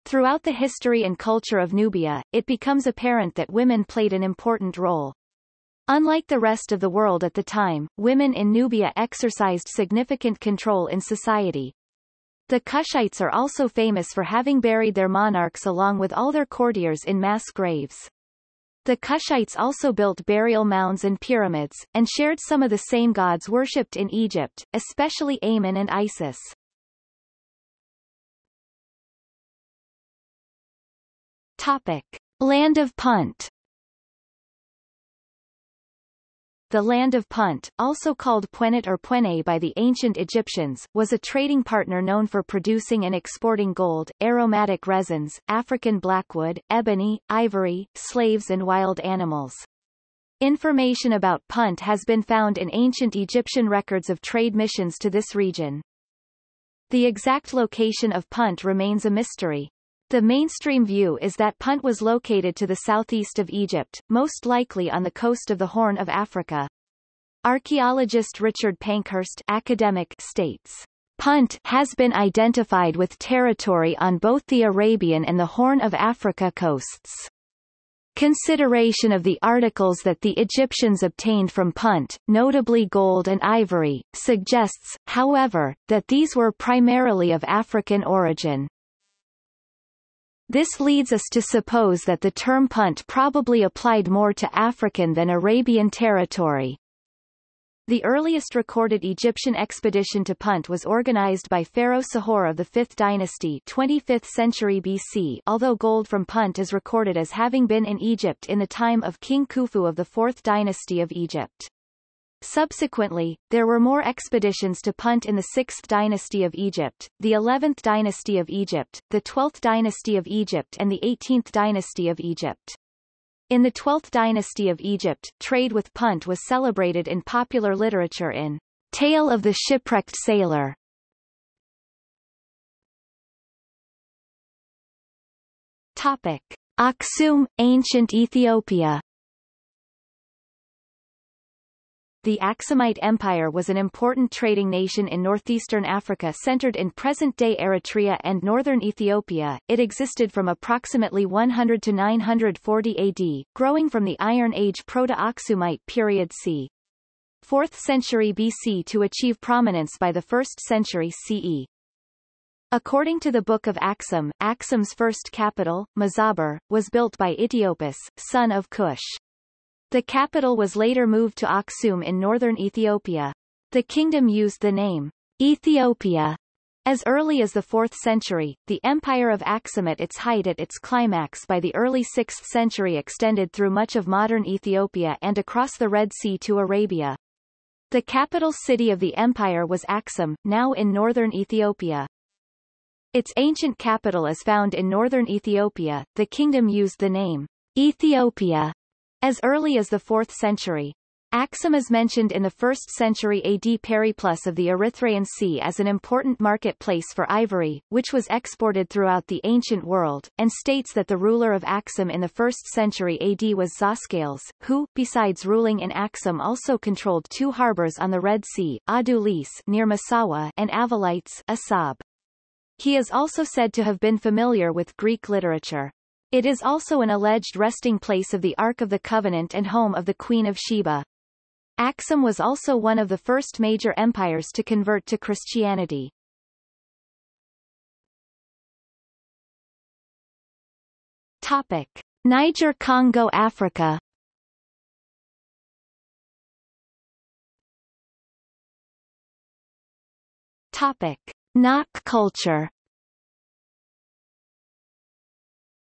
Throughout the history and culture of Nubia, it becomes apparent that women played an important role. Unlike the rest of the world at the time, women in Nubia exercised significant control in society. The Kushites are also famous for having buried their monarchs along with all their courtiers in mass graves. The Kushites also built burial mounds and pyramids, and shared some of the same gods worshipped in Egypt, especially Amun and Isis. Topic: Land of Punt. The land of Punt, also called Pwenet or Pwene by the ancient Egyptians, was a trading partner known for producing and exporting gold, aromatic resins, African blackwood, ebony, ivory, slaves and wild animals. Information about Punt has been found in ancient Egyptian records of trade missions to this region. The exact location of Punt remains a mystery. The mainstream view is that Punt was located to the southeast of Egypt, most likely on the coast of the Horn of Africa. Archaeologist Richard Pankhurst, academic, states, "Punt has been identified with territory on both the Arabian and the Horn of Africa coasts. Consideration of the articles that the Egyptians obtained from Punt, notably gold and ivory, suggests, however, that these were primarily of African origin. This leads us to suppose that the term Punt probably applied more to African than Arabian territory." The earliest recorded Egyptian expedition to Punt was organized by Pharaoh Sihor of the fifth dynasty, twenty-fifth century B C, although gold from Punt is recorded as having been in Egypt in the time of King Khufu of the fourth dynasty of Egypt. Subsequently, there were more expeditions to Punt in the sixth dynasty of Egypt, the eleventh dynasty of Egypt, the twelfth dynasty of Egypt and the eighteenth dynasty of Egypt. In the twelfth dynasty of Egypt, trade with Punt was celebrated in popular literature in Tale of the Shipwrecked Sailor. Topic: Aksum, ancient Ethiopia. The Aksumite Empire was an important trading nation in northeastern Africa centered in present-day Eritrea and northern Ethiopia. It existed from approximately one hundred to nine hundred forty A D, growing from the Iron Age Proto-Aksumite period c. fourth century B C to achieve prominence by the first century C E. According to the Book of Aksum, Aksum's first capital, Mazabar, was built by Etiopus, son of Cush. The capital was later moved to Aksum in northern Ethiopia. The kingdom used the name Ethiopia as early as the fourth century. The empire of Aksum at its height at its climax by the early sixth century extended through much of modern Ethiopia and across the Red Sea to Arabia. The capital city of the empire was Aksum, now in northern Ethiopia. Its ancient capital is found in northern Ethiopia. The kingdom used the name Ethiopia as early as the fourth century. Axum is mentioned in the first century A D Periplus of the Erythraean Sea as an important marketplace for ivory, which was exported throughout the ancient world, and states that the ruler of Axum in the first century A D was Zoschales, who, besides ruling in Axum, also controlled two harbors on the Red Sea, Adulis near Massawa and Avalites, Assab. He is also said to have been familiar with Greek literature. It is also an alleged resting place of the Ark of the Covenant and home of the Queen of Sheba. Axum was also one of the first major empires to convert to Christianity. Topic: Niger-Congo Africa. Topic: Nok culture.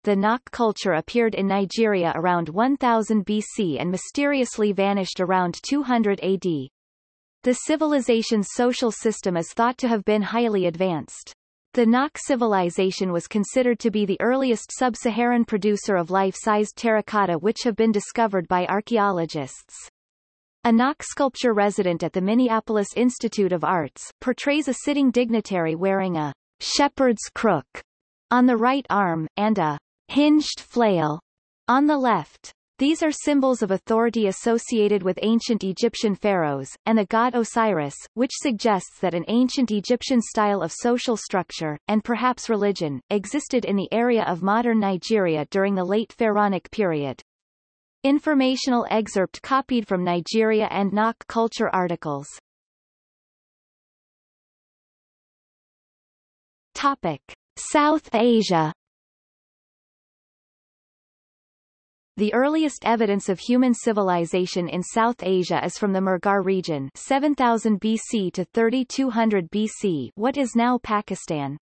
The Nok culture appeared in Nigeria around one thousand B C and mysteriously vanished around two hundred A D. The civilization's social system is thought to have been highly advanced. The Nok civilization was considered to be the earliest sub-Saharan producer of life-sized terracotta which have been discovered by archaeologists. A Nok sculpture resident at the Minneapolis Institute of Arts portrays a sitting dignitary wearing a shepherd's crook on the right arm, and a hinged flail on the left. These are symbols of authority associated with ancient Egyptian pharaohs, and the god Osiris, which suggests that an ancient Egyptian style of social structure, and perhaps religion, existed in the area of modern Nigeria during the late pharaonic period. Informational excerpt copied from Nigeria and Nok culture articles. Topic: South Asia. The earliest evidence of human civilization in South Asia is from the Murghar region, seven thousand B C to thirty-two hundred B C, what is now Pakistan.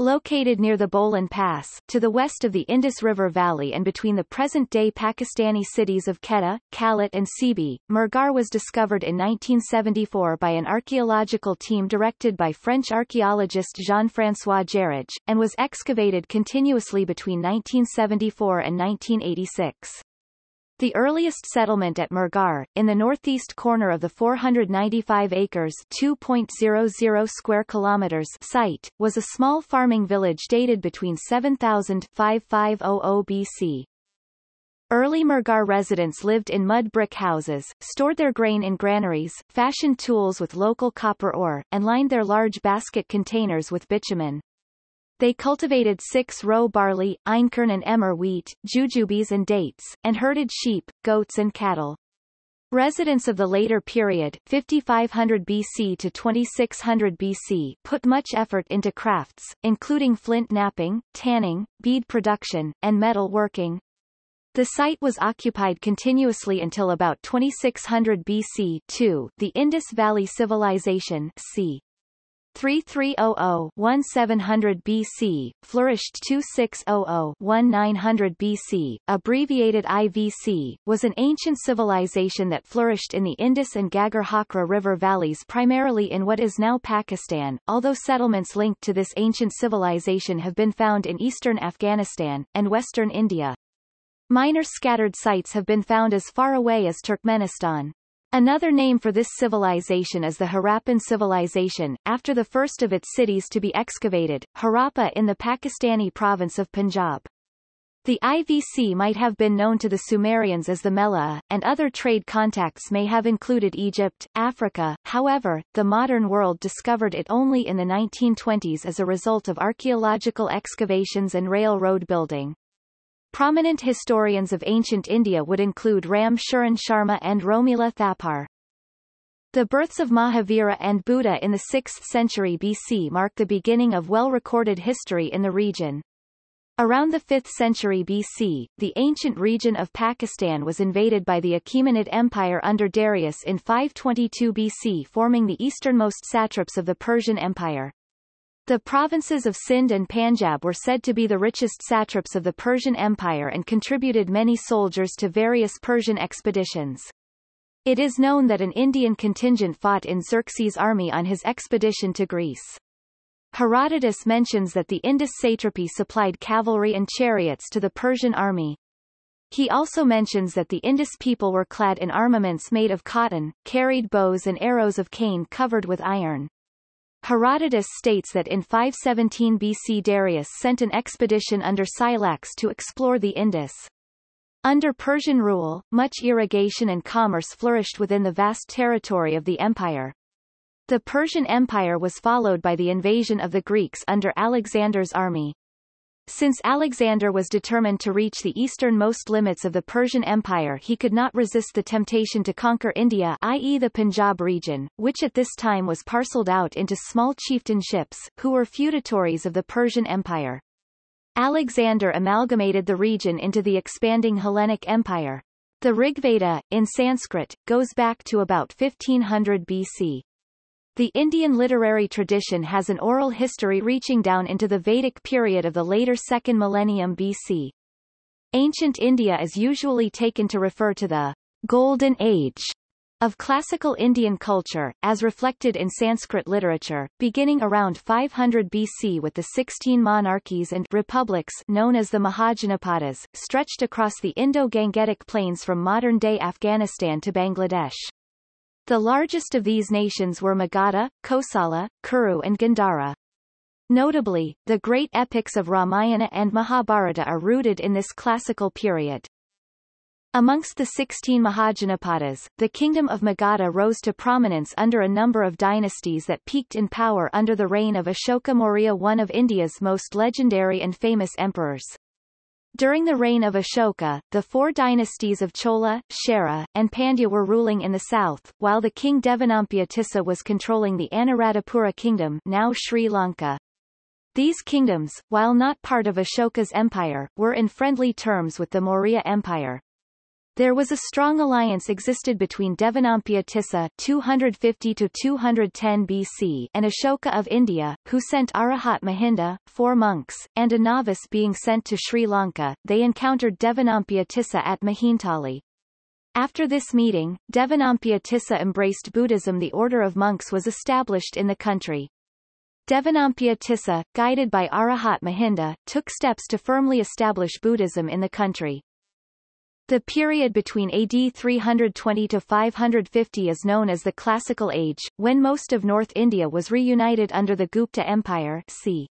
Located near the Bolan Pass, to the west of the Indus River Valley and between the present-day Pakistani cities of Quetta, Kalat and Sibi, Murghar was discovered in nineteen seventy-four by an archaeological team directed by French archaeologist Jean-François Gerage, and was excavated continuously between nineteen seventy-four and nineteen eighty-six. The earliest settlement at Murghar, in the northeast corner of the four hundred ninety-five acres (two point zero zero square kilometers) site, was a small farming village dated between seven thousand to fifty-five hundred B C. Early Murghar residents lived in mud brick houses, stored their grain in granaries, fashioned tools with local copper ore, and lined their large basket containers with bitumen. They cultivated six-row barley, einkorn and emmer wheat, jujubes and dates, and herded sheep, goats and cattle. Residents of the later period, fifty-five hundred B C to twenty-six hundred B C, put much effort into crafts, including flint knapping, tanning, bead production, and metal working. The site was occupied continuously until about twenty-six hundred B C to the Indus Valley Civilization, c. thirty-three hundred to seventeen hundred B C, flourished twenty-six hundred to nineteen hundred B C, abbreviated I V C, was an ancient civilization that flourished in the Indus and Gagar-Hakra river valleys primarily in what is now Pakistan, although settlements linked to this ancient civilization have been found in eastern Afghanistan, and western India. Minor scattered sites have been found as far away as Turkmenistan. Another name for this civilization is the Harappan civilization, after the first of its cities to be excavated, Harappa in the Pakistani province of Punjab. The I V C might have been known to the Sumerians as the Mela, and other trade contacts may have included Egypt, Africa. However, the modern world discovered it only in the nineteen twenties as a result of archaeological excavations and railroad building. Prominent historians of ancient India would include Ram Charan Sharma and Romila Thapar. The births of Mahavira and Buddha in the sixth century B C mark the beginning of well-recorded history in the region. Around the fifth century B C, the ancient region of Pakistan was invaded by the Achaemenid Empire under Darius in five twenty-two B C, forming the easternmost satraps of the Persian Empire. The provinces of Sindh and Punjab were said to be the richest satraps of the Persian Empire and contributed many soldiers to various Persian expeditions. It is known that an Indian contingent fought in Xerxes' army on his expedition to Greece. Herodotus mentions that the Indus satrapy supplied cavalry and chariots to the Persian army. He also mentions that the Indus people were clad in armaments made of cotton, carried bows and arrows of cane covered with iron. Herodotus states that in five seventeen B C Darius sent an expedition under Silax to explore the Indus. Under Persian rule, much irrigation and commerce flourished within the vast territory of the empire. The Persian Empire was followed by the invasion of the Greeks under Alexander's army. Since Alexander was determined to reach the easternmost limits of the Persian Empire, he could not resist the temptation to conquer India, that is the Punjab region, which at this time was parceled out into small chieftainships, who were feudatories of the Persian Empire. Alexander amalgamated the region into the expanding Hellenic Empire. The Rigveda, in Sanskrit, goes back to about fifteen hundred B C. The Indian literary tradition has an oral history reaching down into the Vedic period of the later second millennium B C. Ancient India is usually taken to refer to the Golden Age of classical Indian culture, as reflected in Sanskrit literature, beginning around five hundred B C with the sixteen monarchies and republics known as the Mahajanapadas, stretched across the Indo-Gangetic plains from modern-day Afghanistan to Bangladesh. The largest of these nations were Magadha, Kosala, Kuru and Gandhara. Notably, the great epics of Ramayana and Mahabharata are rooted in this classical period. Amongst the sixteen Mahajanapadas, the kingdom of Magadha rose to prominence under a number of dynasties that peaked in power under the reign of Ashoka Maurya, one of India's most legendary and famous emperors. During the reign of Ashoka, the four dynasties of Chola, Chera, and Pandya were ruling in the south, while the king Devanampia Tissa was controlling the Anuradhapura kingdom, now Sri Lanka. These kingdoms, while not part of Ashoka's empire, were in friendly terms with the Maurya Empire. There was a strong alliance existed between Devanampia Tissa two fifty to two ten B C and Ashoka of India, who sent Arahat Mahinda, four monks, and a novice being sent to Sri Lanka. They encountered Devanampia Tissa at Mahintali. After this meeting, Devanampia Tissa embraced Buddhism. The order of monks was established in the country. Devanampia Tissa, guided by Arahat Mahinda, took steps to firmly establish Buddhism in the country. The period between A D three hundred twenty to five hundred fifty is known as the Classical Age, when most of North India was reunited under the Gupta Empire, c.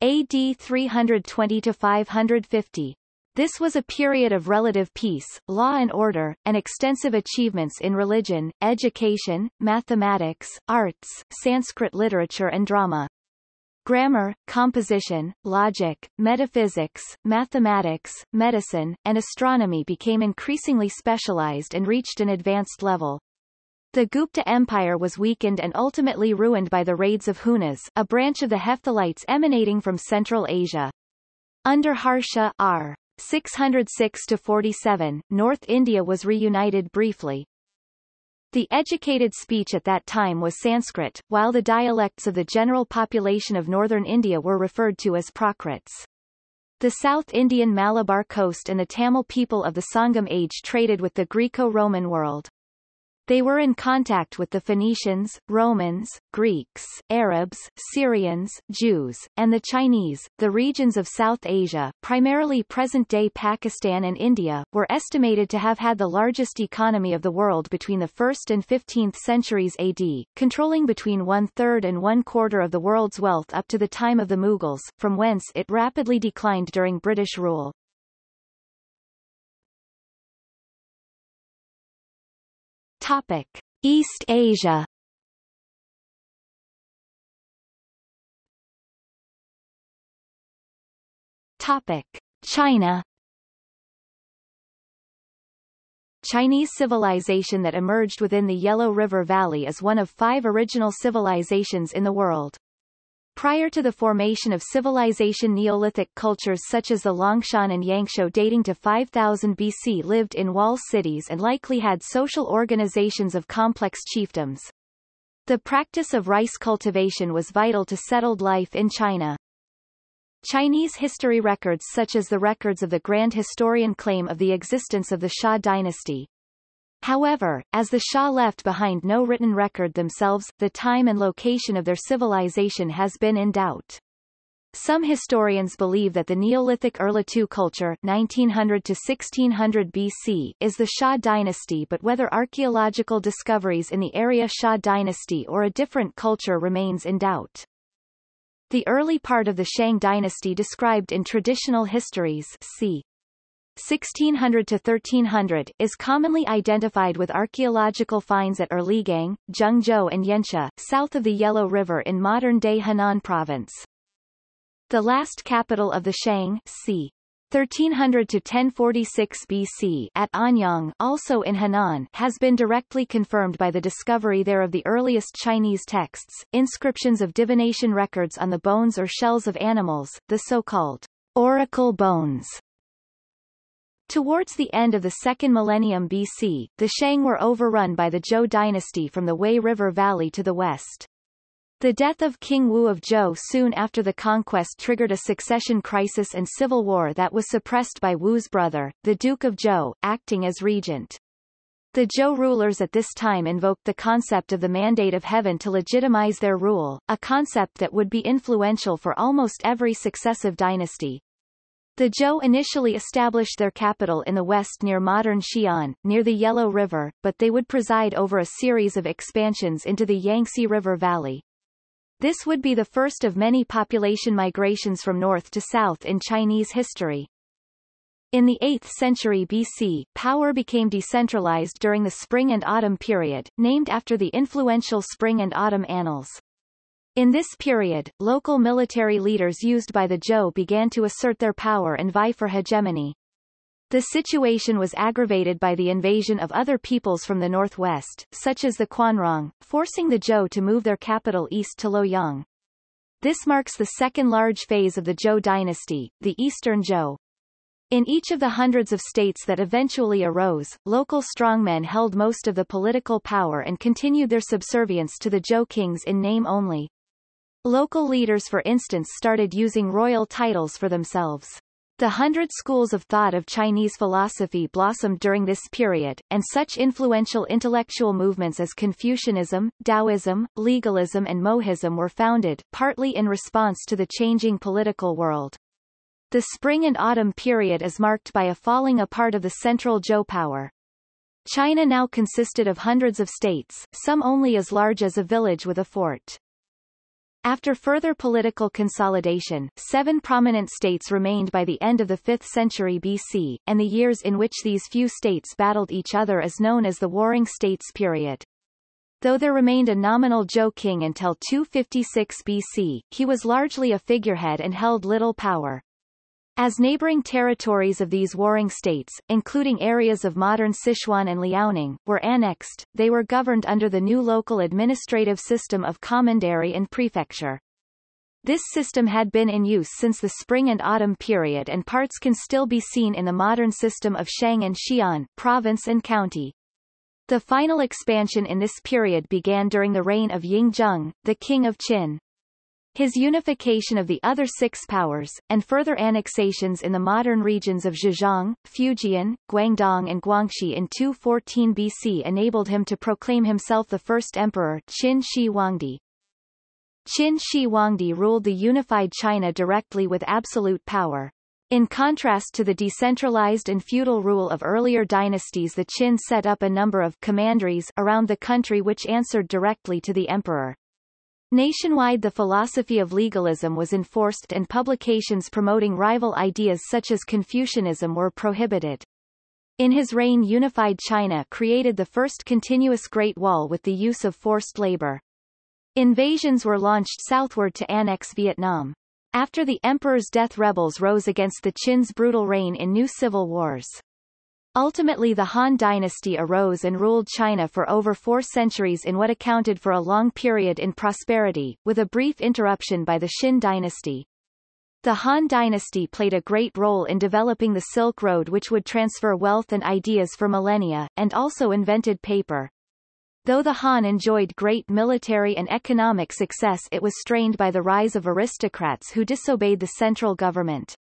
A D three hundred twenty to five hundred fifty. This was a period of relative peace, law and order, and extensive achievements in religion, education, mathematics, arts, Sanskrit literature and drama. Grammar, composition, logic, metaphysics, mathematics, medicine, and astronomy became increasingly specialized and reached an advanced level. The Gupta Empire was weakened and ultimately ruined by the raids of Hunas, a branch of the Hephthalites emanating from Central Asia. Under Harsha r. six hundred six to forty-seven, North India was reunited briefly. The educated speech at that time was Sanskrit, while the dialects of the general population of northern India were referred to as Prakrits. The South Indian Malabar coast and the Tamil people of the Sangam age traded with the Greco-Roman world. They were in contact with the Phoenicians, Romans, Greeks, Arabs, Syrians, Jews, and the Chinese. The regions of South Asia, primarily present-day Pakistan and India, were estimated to have had the largest economy of the world between the first and fifteenth centuries A D, controlling between one-third and one-quarter of the world's wealth up to the time of the Mughals, from whence it rapidly declined during British rule. Topic: East Asia. Topic: China. Chinese civilization that emerged within the Yellow River Valley is one of five original civilizations in the world. Prior to the formation of civilization, Neolithic cultures such as the Longshan and Yangshou dating to five thousand B C lived in wall cities and likely had social organizations of complex chiefdoms. The practice of rice cultivation was vital to settled life in China. Chinese history records such as the records of the Grand Historian claim of the existence of the Xia dynasty. However, as the Xia left behind no written record themselves, the time and location of their civilization has been in doubt. Some historians believe that the Neolithic Erlitou culture nineteen hundred to sixteen hundred B C is the Xia dynasty, but whether archaeological discoveries in the area Xia dynasty or a different culture remains in doubt. The early part of the Shang dynasty described in traditional histories c. sixteen hundred to thirteen hundred, is commonly identified with archaeological finds at Erligang, Zhengzhou and Yancha, south of the Yellow River in modern-day Henan Province. The last capital of the Shang c. thirteen hundred to ten forty-six B C at Anyang, also in Henan, has been directly confirmed by the discovery there of the earliest Chinese texts, inscriptions of divination records on the bones or shells of animals, the so-called oracle bones. Towards the end of the second millennium B C, the Shang were overrun by the Zhou dynasty from the Wei River Valley to the west. The death of King Wu of Zhou soon after the conquest triggered a succession crisis and civil war that was suppressed by Wu's brother, the Duke of Zhou, acting as regent. The Zhou rulers at this time invoked the concept of the mandate of heaven to legitimize their rule, a concept that would be influential for almost every successive dynasty. The Zhou initially established their capital in the west near modern Xi'an, near the Yellow River, but they would preside over a series of expansions into the Yangtze River Valley. This would be the first of many population migrations from north to south in Chinese history. In the eighth century B C, power became decentralized during the Spring and Autumn period, named after the influential Spring and Autumn Annals. In this period, local military leaders used by the Zhou began to assert their power and vie for hegemony. The situation was aggravated by the invasion of other peoples from the northwest, such as the Quanrong, forcing the Zhou to move their capital east to Luoyang. This marks the second large phase of the Zhou dynasty, the Eastern Zhou. In each of the hundreds of states that eventually arose, local strongmen held most of the political power and continued their subservience to the Zhou kings in name only. Local leaders, for instance, started using royal titles for themselves. The hundred schools of thought of Chinese philosophy blossomed during this period, and such influential intellectual movements as Confucianism, Taoism, legalism and Mohism were founded, partly in response to the changing political world. The Spring and Autumn period is marked by a falling apart of the central Zhou power. China now consisted of hundreds of states, some only as large as a village with a fort. After further political consolidation, seven prominent states remained by the end of the fifth century B C, and the years in which these few states battled each other is known as the Warring States period. Though there remained a nominal Zhou king until two fifty-six B C, he was largely a figurehead and held little power. As neighboring territories of these warring states, including areas of modern Sichuan and Liaoning, were annexed, they were governed under the new local administrative system of commandery and prefecture. This system had been in use since the Spring and Autumn period, and parts can still be seen in the modern system of Shang and Xi'an, province and county. The final expansion in this period began during the reign of Yingzheng, the king of Qin. His unification of the other six powers, and further annexations in the modern regions of Zhejiang, Fujian, Guangdong and Guangxi in two fourteen B C enabled him to proclaim himself the first emperor, Qin Shi Huangdi. Qin Shi Huangdi ruled the unified China directly with absolute power. In contrast to the decentralized and feudal rule of earlier dynasties, the Qin set up a number of commanderies around the country which answered directly to the emperor. Nationwide, the philosophy of legalism was enforced and publications promoting rival ideas such as Confucianism were prohibited. In his reign, unified China created the first continuous Great Wall with the use of forced labor. Invasions were launched southward to annex Vietnam. After the emperor's death, rebels rose against the Qin's brutal reign in new civil wars. Ultimately, the Han dynasty arose and ruled China for over four centuries in what accounted for a long period in prosperity, with a brief interruption by the Xin dynasty. The Han dynasty played a great role in developing the Silk Road, which would transfer wealth and ideas for millennia, and also invented paper. Though the Han enjoyed great military and economic success, it was strained by the rise of aristocrats who disobeyed the central government.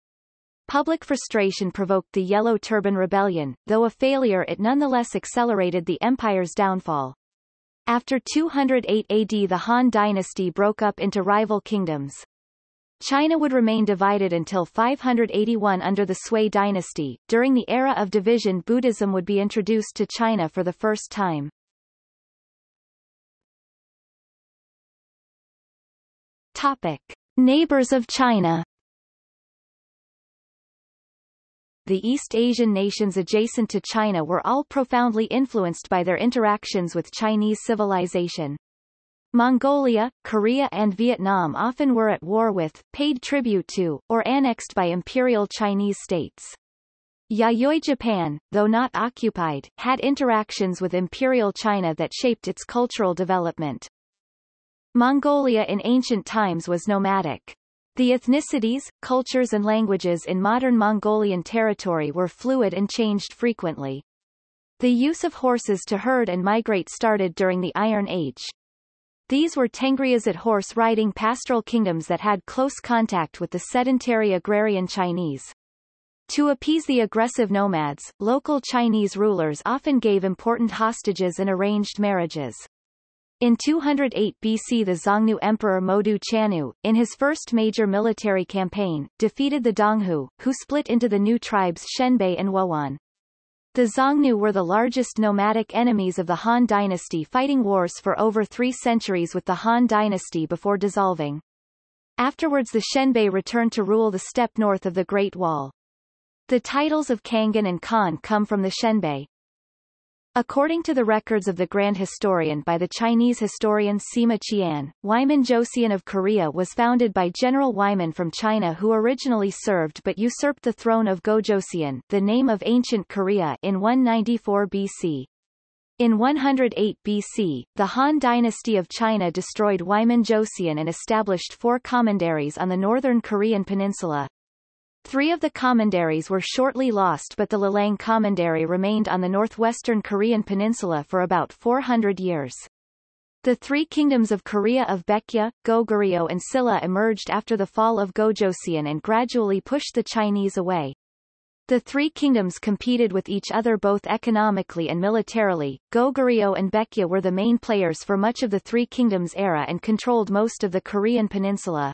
Public frustration provoked the Yellow Turban Rebellion, though a failure it nonetheless accelerated the empire's downfall. After two hundred eight A D, the Han dynasty broke up into rival kingdoms. China would remain divided until five hundred eighty-one under the Sui dynasty. During the era of division, Buddhism would be introduced to China for the first time. Topic: Neighbors of China. The East Asian nations adjacent to China were all profoundly influenced by their interactions with Chinese civilization. Mongolia, Korea and Vietnam often were at war with, paid tribute to, or annexed by imperial Chinese states. Yayoi Japan, though not occupied, had interactions with imperial China that shaped its cultural development. Mongolia in ancient times was nomadic. The ethnicities, cultures and languages in modern Mongolian territory were fluid and changed frequently. The use of horses to herd and migrate started during the Iron Age. These were Tengriazid horse-riding pastoral kingdoms that had close contact with the sedentary agrarian Chinese. To appease the aggressive nomads, local Chinese rulers often gave important hostages and arranged marriages. In two hundred eight B C, the Xiongnu Emperor Modu Chanyu, in his first major military campaign, defeated the Donghu, who split into the new tribes Shenbei and Wuan. The Xiongnu were the largest nomadic enemies of the Han dynasty, fighting wars for over three centuries with the Han dynasty before dissolving. Afterwards the Shenbei returned to rule the steppe north of the Great Wall. The titles of Kangan and Khan come from the Shenbei. According to the records of the Grand Historian by the Chinese historian Sima Qian, Wyman Joseon of Korea was founded by General Wyman from China, who originally served but usurped the throne of Gojoseon, the name of ancient Korea, in one ninety-four B C. In one hundred eight B C, the Han dynasty of China destroyed Wyman Joseon and established four commanderies on the northern Korean peninsula. Three of the commanderies were shortly lost, but the Lilang Commandery remained on the northwestern Korean peninsula for about four hundred years. The three kingdoms of Korea of Baekje, Goguryeo and Silla emerged after the fall of Gojoseon and gradually pushed the Chinese away. The three kingdoms competed with each other both economically and militarily. Goguryeo and Baekje were the main players for much of the Three Kingdoms era and controlled most of the Korean peninsula.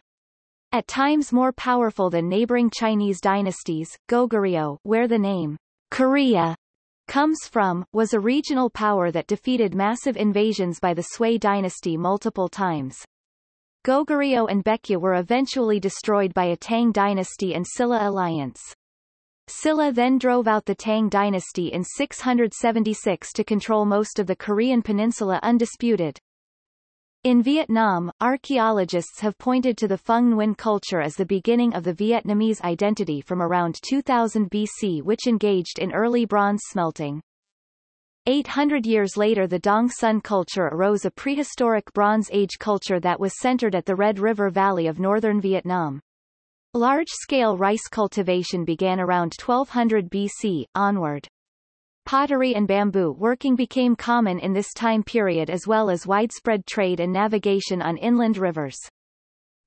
At times more powerful than neighboring Chinese dynasties, Goguryeo, where the name Korea comes from, was a regional power that defeated massive invasions by the Sui dynasty multiple times. Goguryeo and Baekje were eventually destroyed by a Tang dynasty and Silla alliance. Silla then drove out the Tang dynasty in six hundred seventy-six to control most of the Korean peninsula undisputed. In Vietnam, archaeologists have pointed to the Fung Nguyen culture as the beginning of the Vietnamese identity from around two thousand B C, which engaged in early bronze smelting. eight hundred years later the Dong Sun culture arose, a prehistoric Bronze Age culture that was centered at the Red River Valley of northern Vietnam. Large-scale rice cultivation began around twelve hundred B C, onward. Pottery and bamboo working became common in this time period, as well as widespread trade and navigation on inland rivers.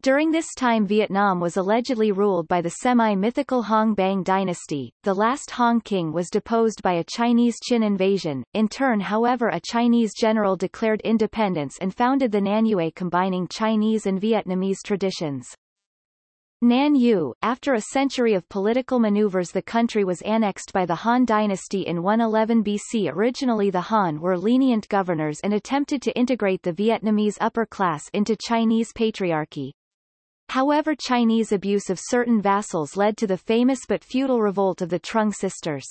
During this time Vietnam was allegedly ruled by the semi-mythical Hong Bang dynasty. The last Hong king was deposed by a Chinese Qin invasion. In turn, however, a Chinese general declared independence and founded the Nanyue, combining Chinese and Vietnamese traditions. Nan Yu, after a century of political maneuvers the country was annexed by the Han dynasty in one eleven B C. Originally the Han were lenient governors and attempted to integrate the Vietnamese upper class into Chinese patriarchy. However, Chinese abuse of certain vassals led to the famous but feudal revolt of the Trung sisters.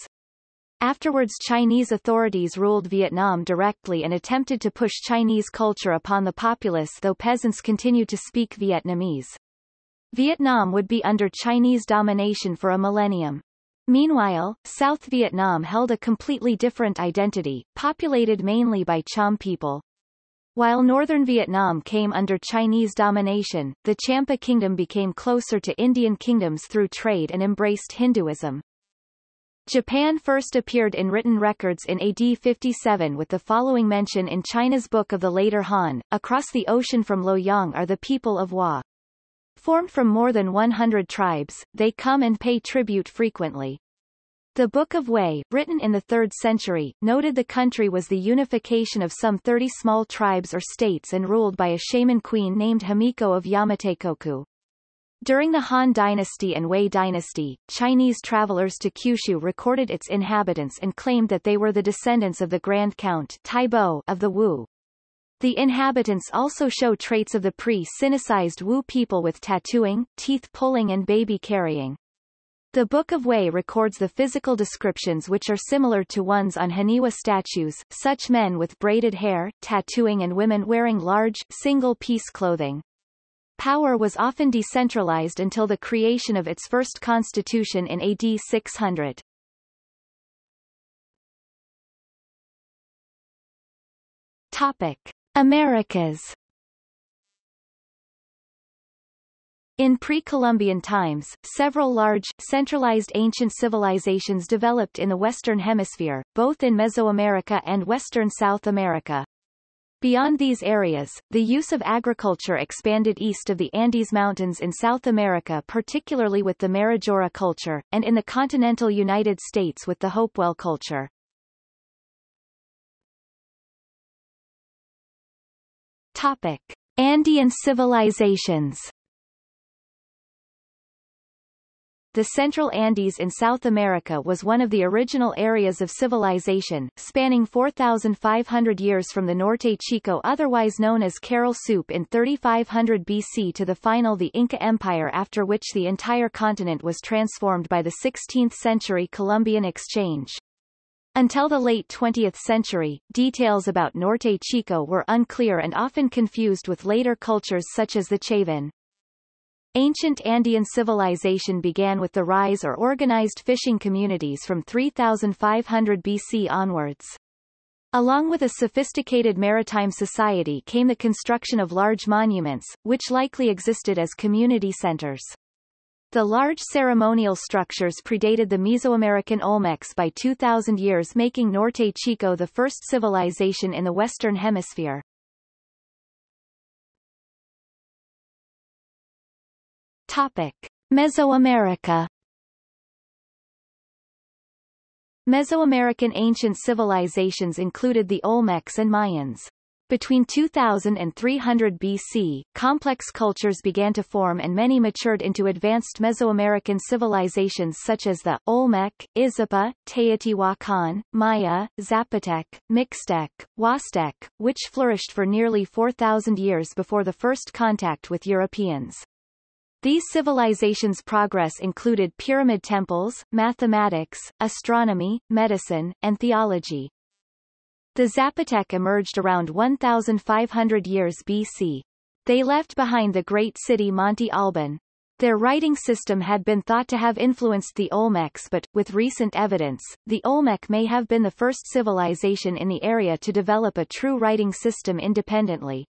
Afterwards Chinese authorities ruled Vietnam directly and attempted to push Chinese culture upon the populace, though peasants continued to speak Vietnamese. Vietnam would be under Chinese domination for a millennium. Meanwhile, South Vietnam held a completely different identity, populated mainly by Cham people. While northern Vietnam came under Chinese domination, the Champa kingdom became closer to Indian kingdoms through trade and embraced Hinduism. Japan first appeared in written records in A D fifty-seven with the following mention in China's Book of the Later Han: across the ocean from Luoyang are the people of Hua. Formed from more than one hundred tribes, they come and pay tribute frequently. The Book of Wei, written in the third century, noted the country was the unification of some thirty small tribes or states and ruled by a shaman queen named Himiko of Yamatekoku. During the Han Dynasty and Wei Dynasty, Chinese travelers to Kyushu recorded its inhabitants and claimed that they were the descendants of the Grand Count Taibo of the Wu. The inhabitants also show traits of the pre-Sinicized Wu people with tattooing, teeth pulling and baby carrying. The Book of Wei records the physical descriptions which are similar to ones on Haniwa statues, such men with braided hair, tattooing and women wearing large, single-piece clothing. Power was often decentralized until the creation of its first constitution in A D six hundred. Topic: Americas. In pre-Columbian times, several large, centralized ancient civilizations developed in the Western Hemisphere, both in Mesoamerica and Western South America. Beyond these areas, the use of agriculture expanded east of the Andes Mountains in South America, particularly with the Marajora culture, and in the continental United States with the Hopewell culture. Topic: Andean civilizations. The Central Andes in South America was one of the original areas of civilization, spanning four thousand five hundred years from the Norte Chico, otherwise known as Carol Soup, in thirty-five hundred B C to the final the Inca Empire, after which the entire continent was transformed by the sixteenth century Columbian exchange. Until the late twentieth century, details about Norte Chico were unclear and often confused with later cultures such as the Chavín. Ancient Andean civilization began with the rise or organized fishing communities from three thousand five hundred B C onwards. Along with a sophisticated maritime society came the construction of large monuments, which likely existed as community centers. The large ceremonial structures predated the Mesoamerican Olmecs by two thousand years, making Norte Chico the first civilization in the Western Hemisphere. Topic: Mesoamerica. Mesoamerican ancient civilizations included the Olmecs and Mayans. Between two thousand and three hundred B C, complex cultures began to form and many matured into advanced Mesoamerican civilizations such as the Olmec, Izapa, Teotihuacan, Maya, Zapotec, Mixtec, Huastec, which flourished for nearly four thousand years before the first contact with Europeans. These civilizations' progress included pyramid temples, mathematics, astronomy, medicine, and theology. The Zapotec emerged around fifteen hundred years B C. They left behind the great city Monte Alban. Their writing system had been thought to have influenced the Olmecs, but, with recent evidence, the Olmec may have been the first civilization in the area to develop a true writing system independently.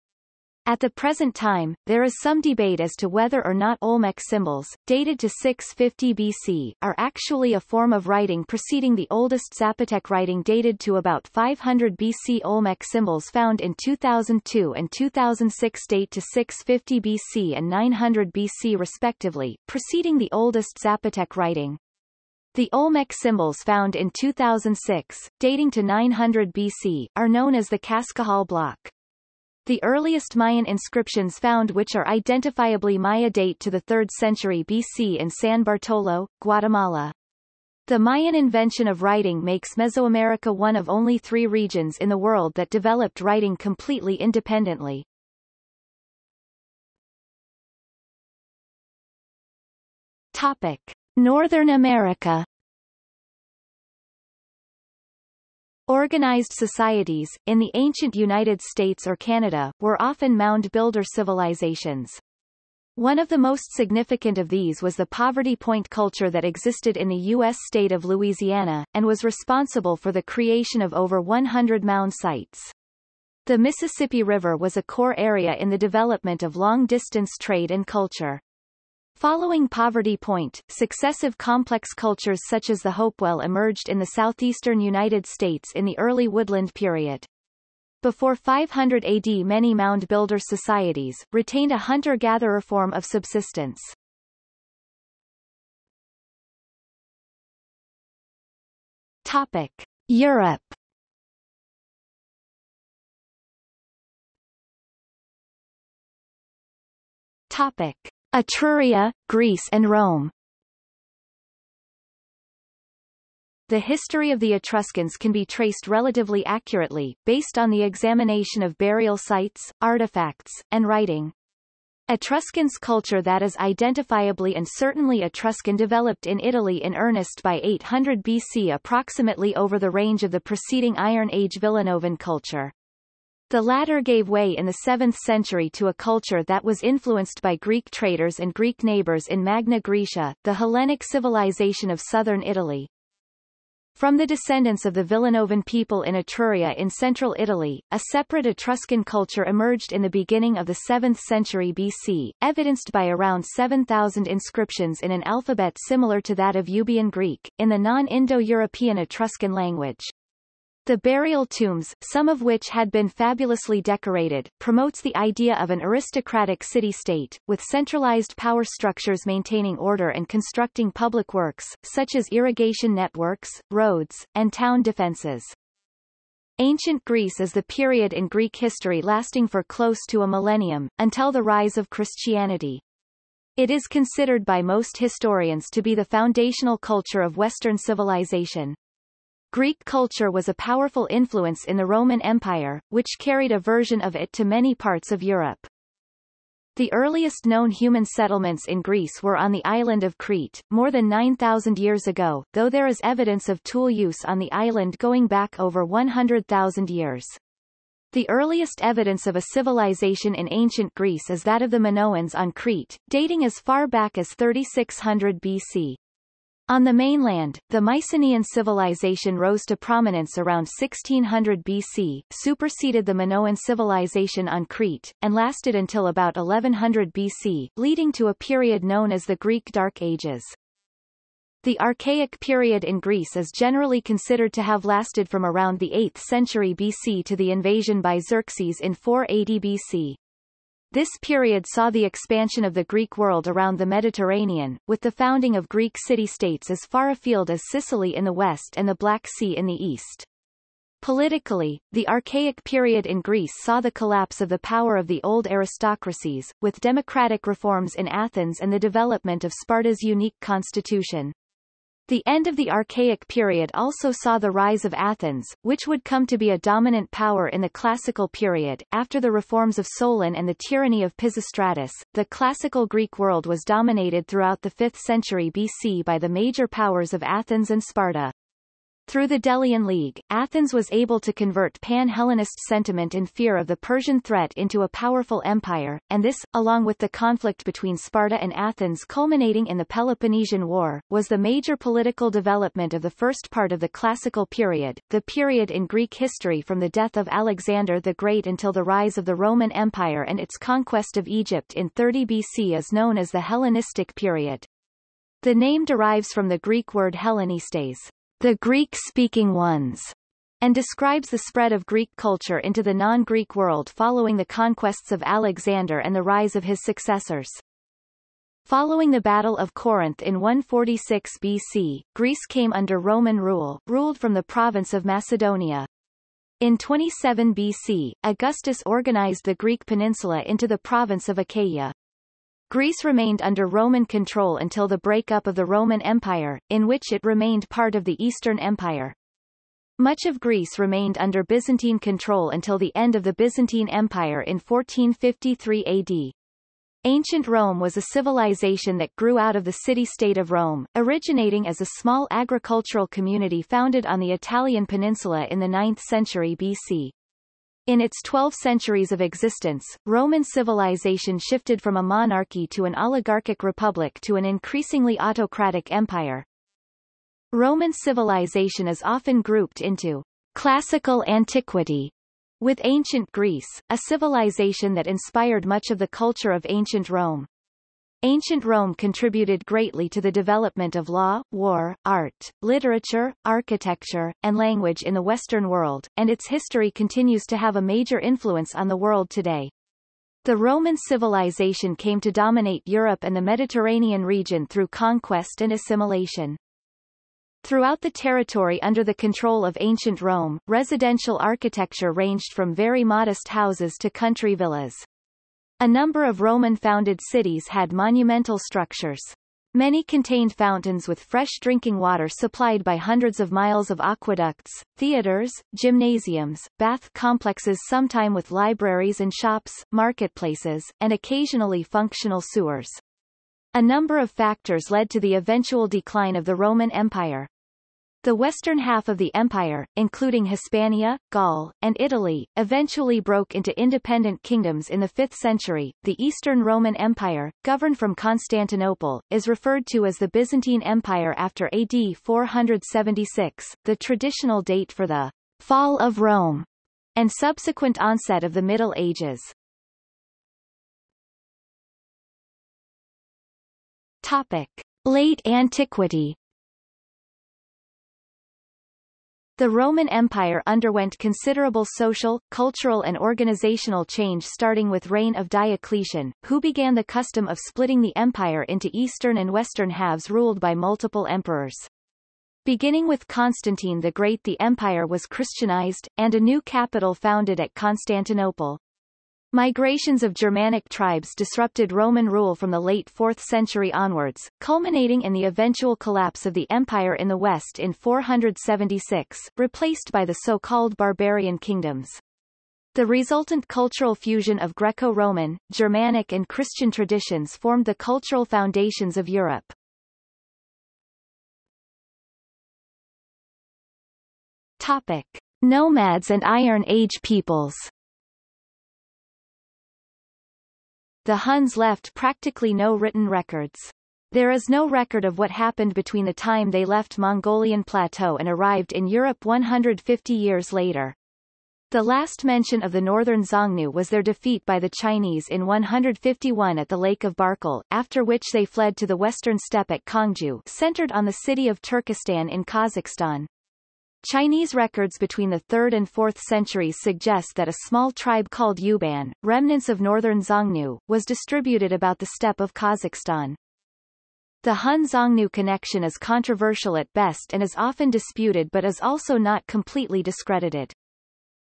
At the present time, there is some debate as to whether or not Olmec symbols, dated to six fifty B C, are actually a form of writing preceding the oldest Zapotec writing dated to about five hundred B C. Olmec symbols found in two thousand two and two thousand six date to six fifty B C and nine hundred B C respectively, preceding the oldest Zapotec writing. The Olmec symbols found in two thousand six, dating to nine hundred B C, are known as the Cascajal block. The earliest Mayan inscriptions found, which are identifiably Maya, date to the third century B C in San Bartolo, Guatemala. The Mayan invention of writing makes Mesoamerica one of only three regions in the world that developed writing completely independently. Topic: Northern America. Organized societies, in the ancient United States or Canada, were often mound-builder civilizations. One of the most significant of these was the Poverty Point culture that existed in the U S state of Louisiana, and was responsible for the creation of over one hundred mound sites. The Mississippi River was a core area in the development of long-distance trade and culture. Following Poverty Point, successive complex cultures such as the Hopewell emerged in the southeastern United States in the early Woodland period. Before five hundred A D, many mound builder societies retained a hunter-gatherer form of subsistence. Topic: Europe. Topic: Etruria, Greece and Rome. The history of the Etruscans can be traced relatively accurately, based on the examination of burial sites, artifacts, and writing. Etruscans' culture that is identifiably and certainly Etruscan developed in Italy in earnest by eight hundred B C approximately over the range of the preceding Iron Age Villanovan culture. The latter gave way in the seventh century to a culture that was influenced by Greek traders and Greek neighbors in Magna Graecia, the Hellenic civilization of southern Italy. From the descendants of the Villanovan people in Etruria in central Italy, a separate Etruscan culture emerged in the beginning of the seventh century B C, evidenced by around seven thousand inscriptions in an alphabet similar to that of Euboean Greek, in the non-Indo-European Etruscan language. The burial tombs, some of which had been fabulously decorated, promotes the idea of an aristocratic city-state, with centralized power structures maintaining order and constructing public works, such as irrigation networks, roads, and town defenses. Ancient Greece is the period in Greek history lasting for close to a millennium, until the rise of Christianity. It is considered by most historians to be the foundational culture of Western civilization. Greek culture was a powerful influence in the Roman Empire, which carried a version of it to many parts of Europe. The earliest known human settlements in Greece were on the island of Crete, more than nine thousand years ago, though there is evidence of tool use on the island going back over one hundred thousand years. The earliest evidence of a civilization in ancient Greece is that of the Minoans on Crete, dating as far back as thirty-six hundred B C. On the mainland, the Mycenaean civilization rose to prominence around sixteen hundred B C, superseded the Minoan civilization on Crete, and lasted until about eleven hundred B C, leading to a period known as the Greek Dark Ages. The Archaic period in Greece is generally considered to have lasted from around the eighth century B C to the invasion by Xerxes in four eighty B C. This period saw the expansion of the Greek world around the Mediterranean, with the founding of Greek city-states as far afield as Sicily in the west and the Black Sea in the east. Politically, the Archaic period in Greece saw the collapse of the power of the old aristocracies, with democratic reforms in Athens and the development of Sparta's unique constitution. The end of the Archaic period also saw the rise of Athens, which would come to be a dominant power in the Classical period. After the reforms of Solon and the tyranny of Pisistratus, the classical Greek world was dominated throughout the fifth century B C by the major powers of Athens and Sparta. Through the Delian League, Athens was able to convert pan-Hellenist sentiment and fear of the Persian threat into a powerful empire, and this, along with the conflict between Sparta and Athens culminating in the Peloponnesian War, was the major political development of the first part of the Classical period, the period in Greek history from the death of Alexander the Great until the rise of the Roman Empire and its conquest of Egypt in thirty B C is known as the Hellenistic period. The name derives from the Greek word Hellenistes, the Greek-speaking ones, and describes the spread of Greek culture into the non-Greek world following the conquests of Alexander and the rise of his successors. Following the Battle of Corinth in one forty-six B C, Greece came under Roman rule, ruled from the province of Macedonia. In twenty-seven B C, Augustus organized the Greek peninsula into the province of Achaia. Greece remained under Roman control until the breakup of the Roman Empire, in which it remained part of the Eastern Empire. Much of Greece remained under Byzantine control until the end of the Byzantine Empire in fourteen fifty-three A D. Ancient Rome was a civilization that grew out of the city-state of Rome, originating as a small agricultural community founded on the Italian peninsula in the ninth century B C. In its twelve centuries of existence, Roman civilization shifted from a monarchy to an oligarchic republic to an increasingly autocratic empire. Roman civilization is often grouped into classical antiquity, with ancient Greece, a civilization that inspired much of the culture of ancient Rome. Ancient Rome contributed greatly to the development of law, war, art, literature, architecture, and language in the Western world, and its history continues to have a major influence on the world today. The Roman civilization came to dominate Europe and the Mediterranean region through conquest and assimilation. Throughout the territory under the control of ancient Rome, residential architecture ranged from very modest houses to country villas. A number of Roman-founded cities had monumental structures. Many contained fountains with fresh drinking water supplied by hundreds of miles of aqueducts, theaters, gymnasiums, bath complexes, sometime with libraries and shops, marketplaces, and occasionally functional sewers. A number of factors led to the eventual decline of the Roman Empire. The western half of the empire, including Hispania, Gaul, and Italy, eventually broke into independent kingdoms in the fifth century. The Eastern Roman Empire, governed from Constantinople, is referred to as the Byzantine Empire after A D four seventy-six, the traditional date for the fall of Rome, and subsequent onset of the Middle Ages. Topic: Late Antiquity. The Roman Empire underwent considerable social, cultural and organizational change, starting with the reign of Diocletian, who began the custom of splitting the empire into eastern and western halves ruled by multiple emperors. Beginning with Constantine the Great, the empire was Christianized, and a new capital founded at Constantinople. Migrations of Germanic tribes disrupted Roman rule from the late fourth century onwards, culminating in the eventual collapse of the empire in the west in four seventy-six, replaced by the so-called barbarian kingdoms. The resultant cultural fusion of Greco-Roman, Germanic and Christian traditions formed the cultural foundations of Europe. Topic: Nomads and Iron Age peoples. The Huns left practically no written records. There is no record of what happened between the time they left Mongolian plateau and arrived in Europe one hundred fifty years later. The last mention of the northern Xiongnu was their defeat by the Chinese in one hundred fifty-one at the Lake of Barkal, after which they fled to the western steppe at Kongju, centered on the city of Turkestan in Kazakhstan. Chinese records between the third and fourth centuries suggest that a small tribe called Yuban, remnants of northern Xiongnu, was distributed about the steppe of Kazakhstan. The Hun-Xiongnu connection is controversial at best and is often disputed, but is also not completely discredited.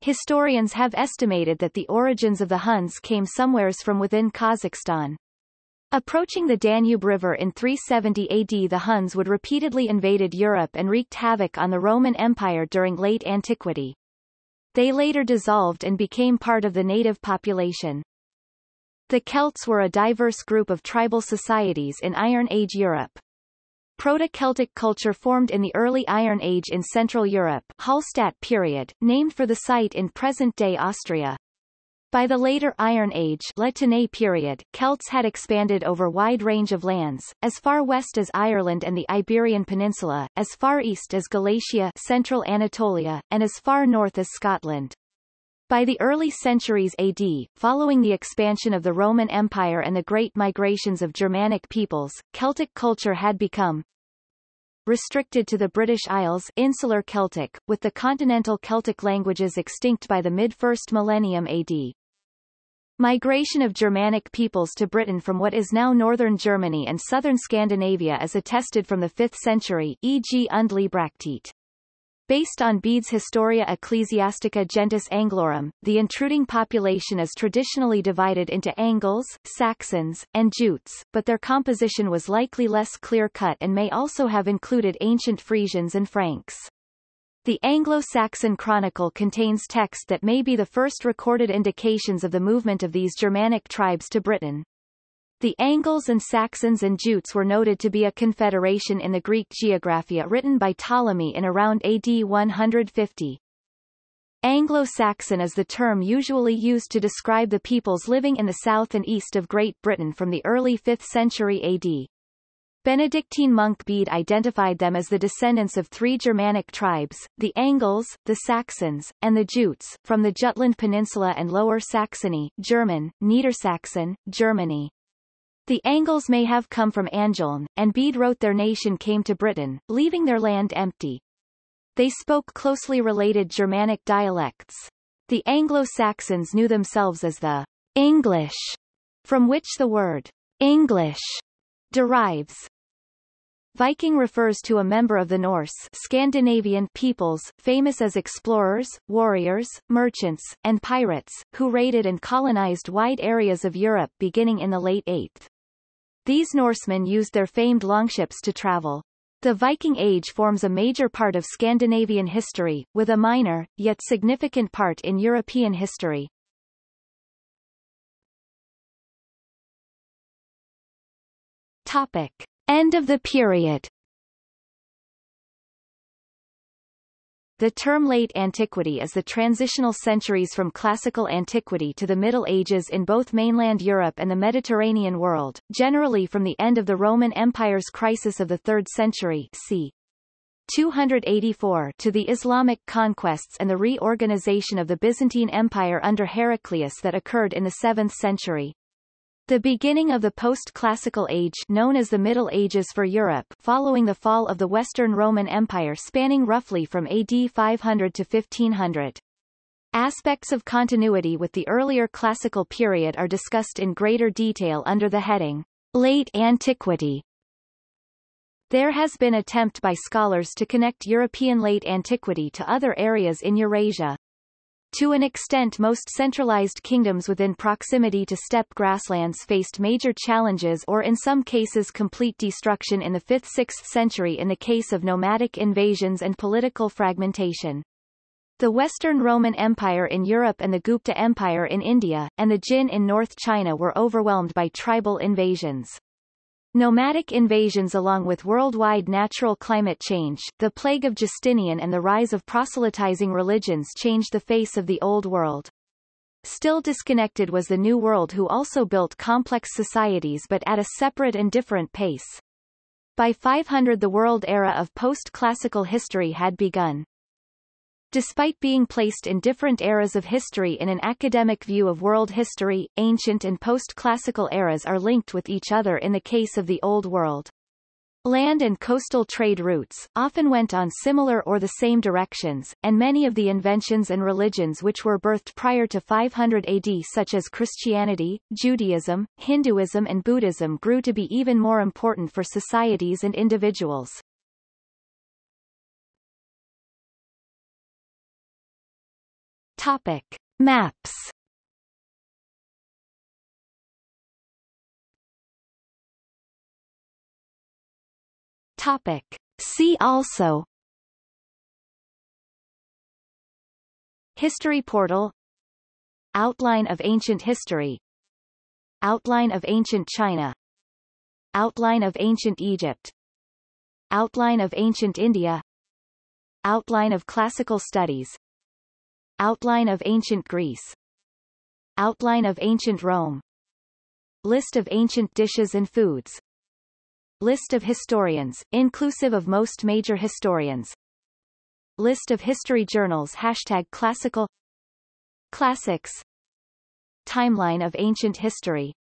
Historians have estimated that the origins of the Huns came somewheres from within Kazakhstan. Approaching the Danube River in three seventy A D, the Huns would repeatedly invaded Europe and wreaked havoc on the Roman Empire during late antiquity. They later dissolved and became part of the native population. The Celts were a diverse group of tribal societies in Iron Age Europe. Proto-Celtic culture formed in the early Iron Age in Central Europe, Hallstatt period, named for the site in present-day Austria. By the later Iron Age Latinae period, Celts had expanded over a wide range of lands, as far west as Ireland and the Iberian Peninsula, as far east as Galicia, central Anatolia, and as far north as Scotland. By the early centuries A D, following the expansion of the Roman Empire and the great migrations of Germanic peoples, Celtic culture had become restricted to the British Isles, Insular Celtic, with the continental Celtic languages extinct by the mid-first millennium A D. Migration of Germanic peoples to Britain from what is now northern Germany and southern Scandinavia is attested from the fifth century, for example Undli Bracteate. Based on Bede's Historia Ecclesiastica Gentis Anglorum, the intruding population is traditionally divided into Angles, Saxons, and Jutes, but their composition was likely less clear-cut and may also have included ancient Frisians and Franks. The Anglo-Saxon Chronicle contains text that may be the first recorded indications of the movement of these Germanic tribes to Britain. The Angles and Saxons and Jutes were noted to be a confederation in the Greek Geographia written by Ptolemy in around A D one hundred fifty. Anglo-Saxon is the term usually used to describe the peoples living in the south and east of Great Britain from the early fifth century A D. Benedictine monk Bede identified them as the descendants of three Germanic tribes, the Angles, the Saxons, and the Jutes, from the Jutland Peninsula and Lower Saxony, German, Niedersachsen, Germany. The Angles may have come from Angeln, and Bede wrote their nation came to Britain, leaving their land empty. They spoke closely related Germanic dialects. The Anglo-Saxons knew themselves as the English, from which the word English derives. Viking refers to a member of the Norse Scandinavian peoples, famous as explorers, warriors, merchants, and pirates, who raided and colonized wide areas of Europe beginning in the late eighth. These Norsemen used their famed longships to travel. The Viking Age forms a major part of Scandinavian history, with a minor, yet significant part in European history. Topic. End of the period. The term Late Antiquity is the transitional centuries from Classical Antiquity to the Middle Ages in both mainland Europe and the Mediterranean world, generally from the end of the Roman Empire's crisis of the third century c. two eighty-four to the Islamic conquests and the reorganization of the Byzantine Empire under Heraclius that occurred in the seventh century. The beginning of the post-classical age, known as the Middle Ages for Europe, following the fall of the Western Roman Empire spanning roughly from A D five hundred to fifteen hundred. Aspects of continuity with the earlier classical period are discussed in greater detail under the heading, Late Antiquity. There has been an attempt by scholars to connect European Late Antiquity to other areas in Eurasia. To an extent, most centralized kingdoms within proximity to steppe grasslands faced major challenges or in some cases complete destruction in the fifth to sixth century in the case of nomadic invasions and political fragmentation. The Western Roman Empire in Europe and the Gupta Empire in India, and the Jin in North China were overwhelmed by tribal invasions. Nomadic invasions along with worldwide natural climate change, the plague of Justinian and the rise of proselytizing religions changed the face of the Old World. Still disconnected was the New World, who also built complex societies but at a separate and different pace. By five hundred, the world era of post-classical history had begun. Despite being placed in different eras of history in an academic view of world history, ancient and post-classical eras are linked with each other in the case of the Old World. Land and coastal trade routes often went on similar or the same directions, and many of the inventions and religions which were birthed prior to five hundred A D, such as Christianity, Judaism, Hinduism and Buddhism, grew to be even more important for societies and individuals. Topic. Maps. Topic. See also: History portal, Outline of ancient history, Outline of ancient China, Outline of ancient Egypt, Outline of ancient India, Outline of classical studies, Outline of ancient Greece, Outline of ancient Rome, List of ancient dishes and foods, List of historians, inclusive of most major historians, List of history journals, hashtag classical, Classics, Timeline of ancient history.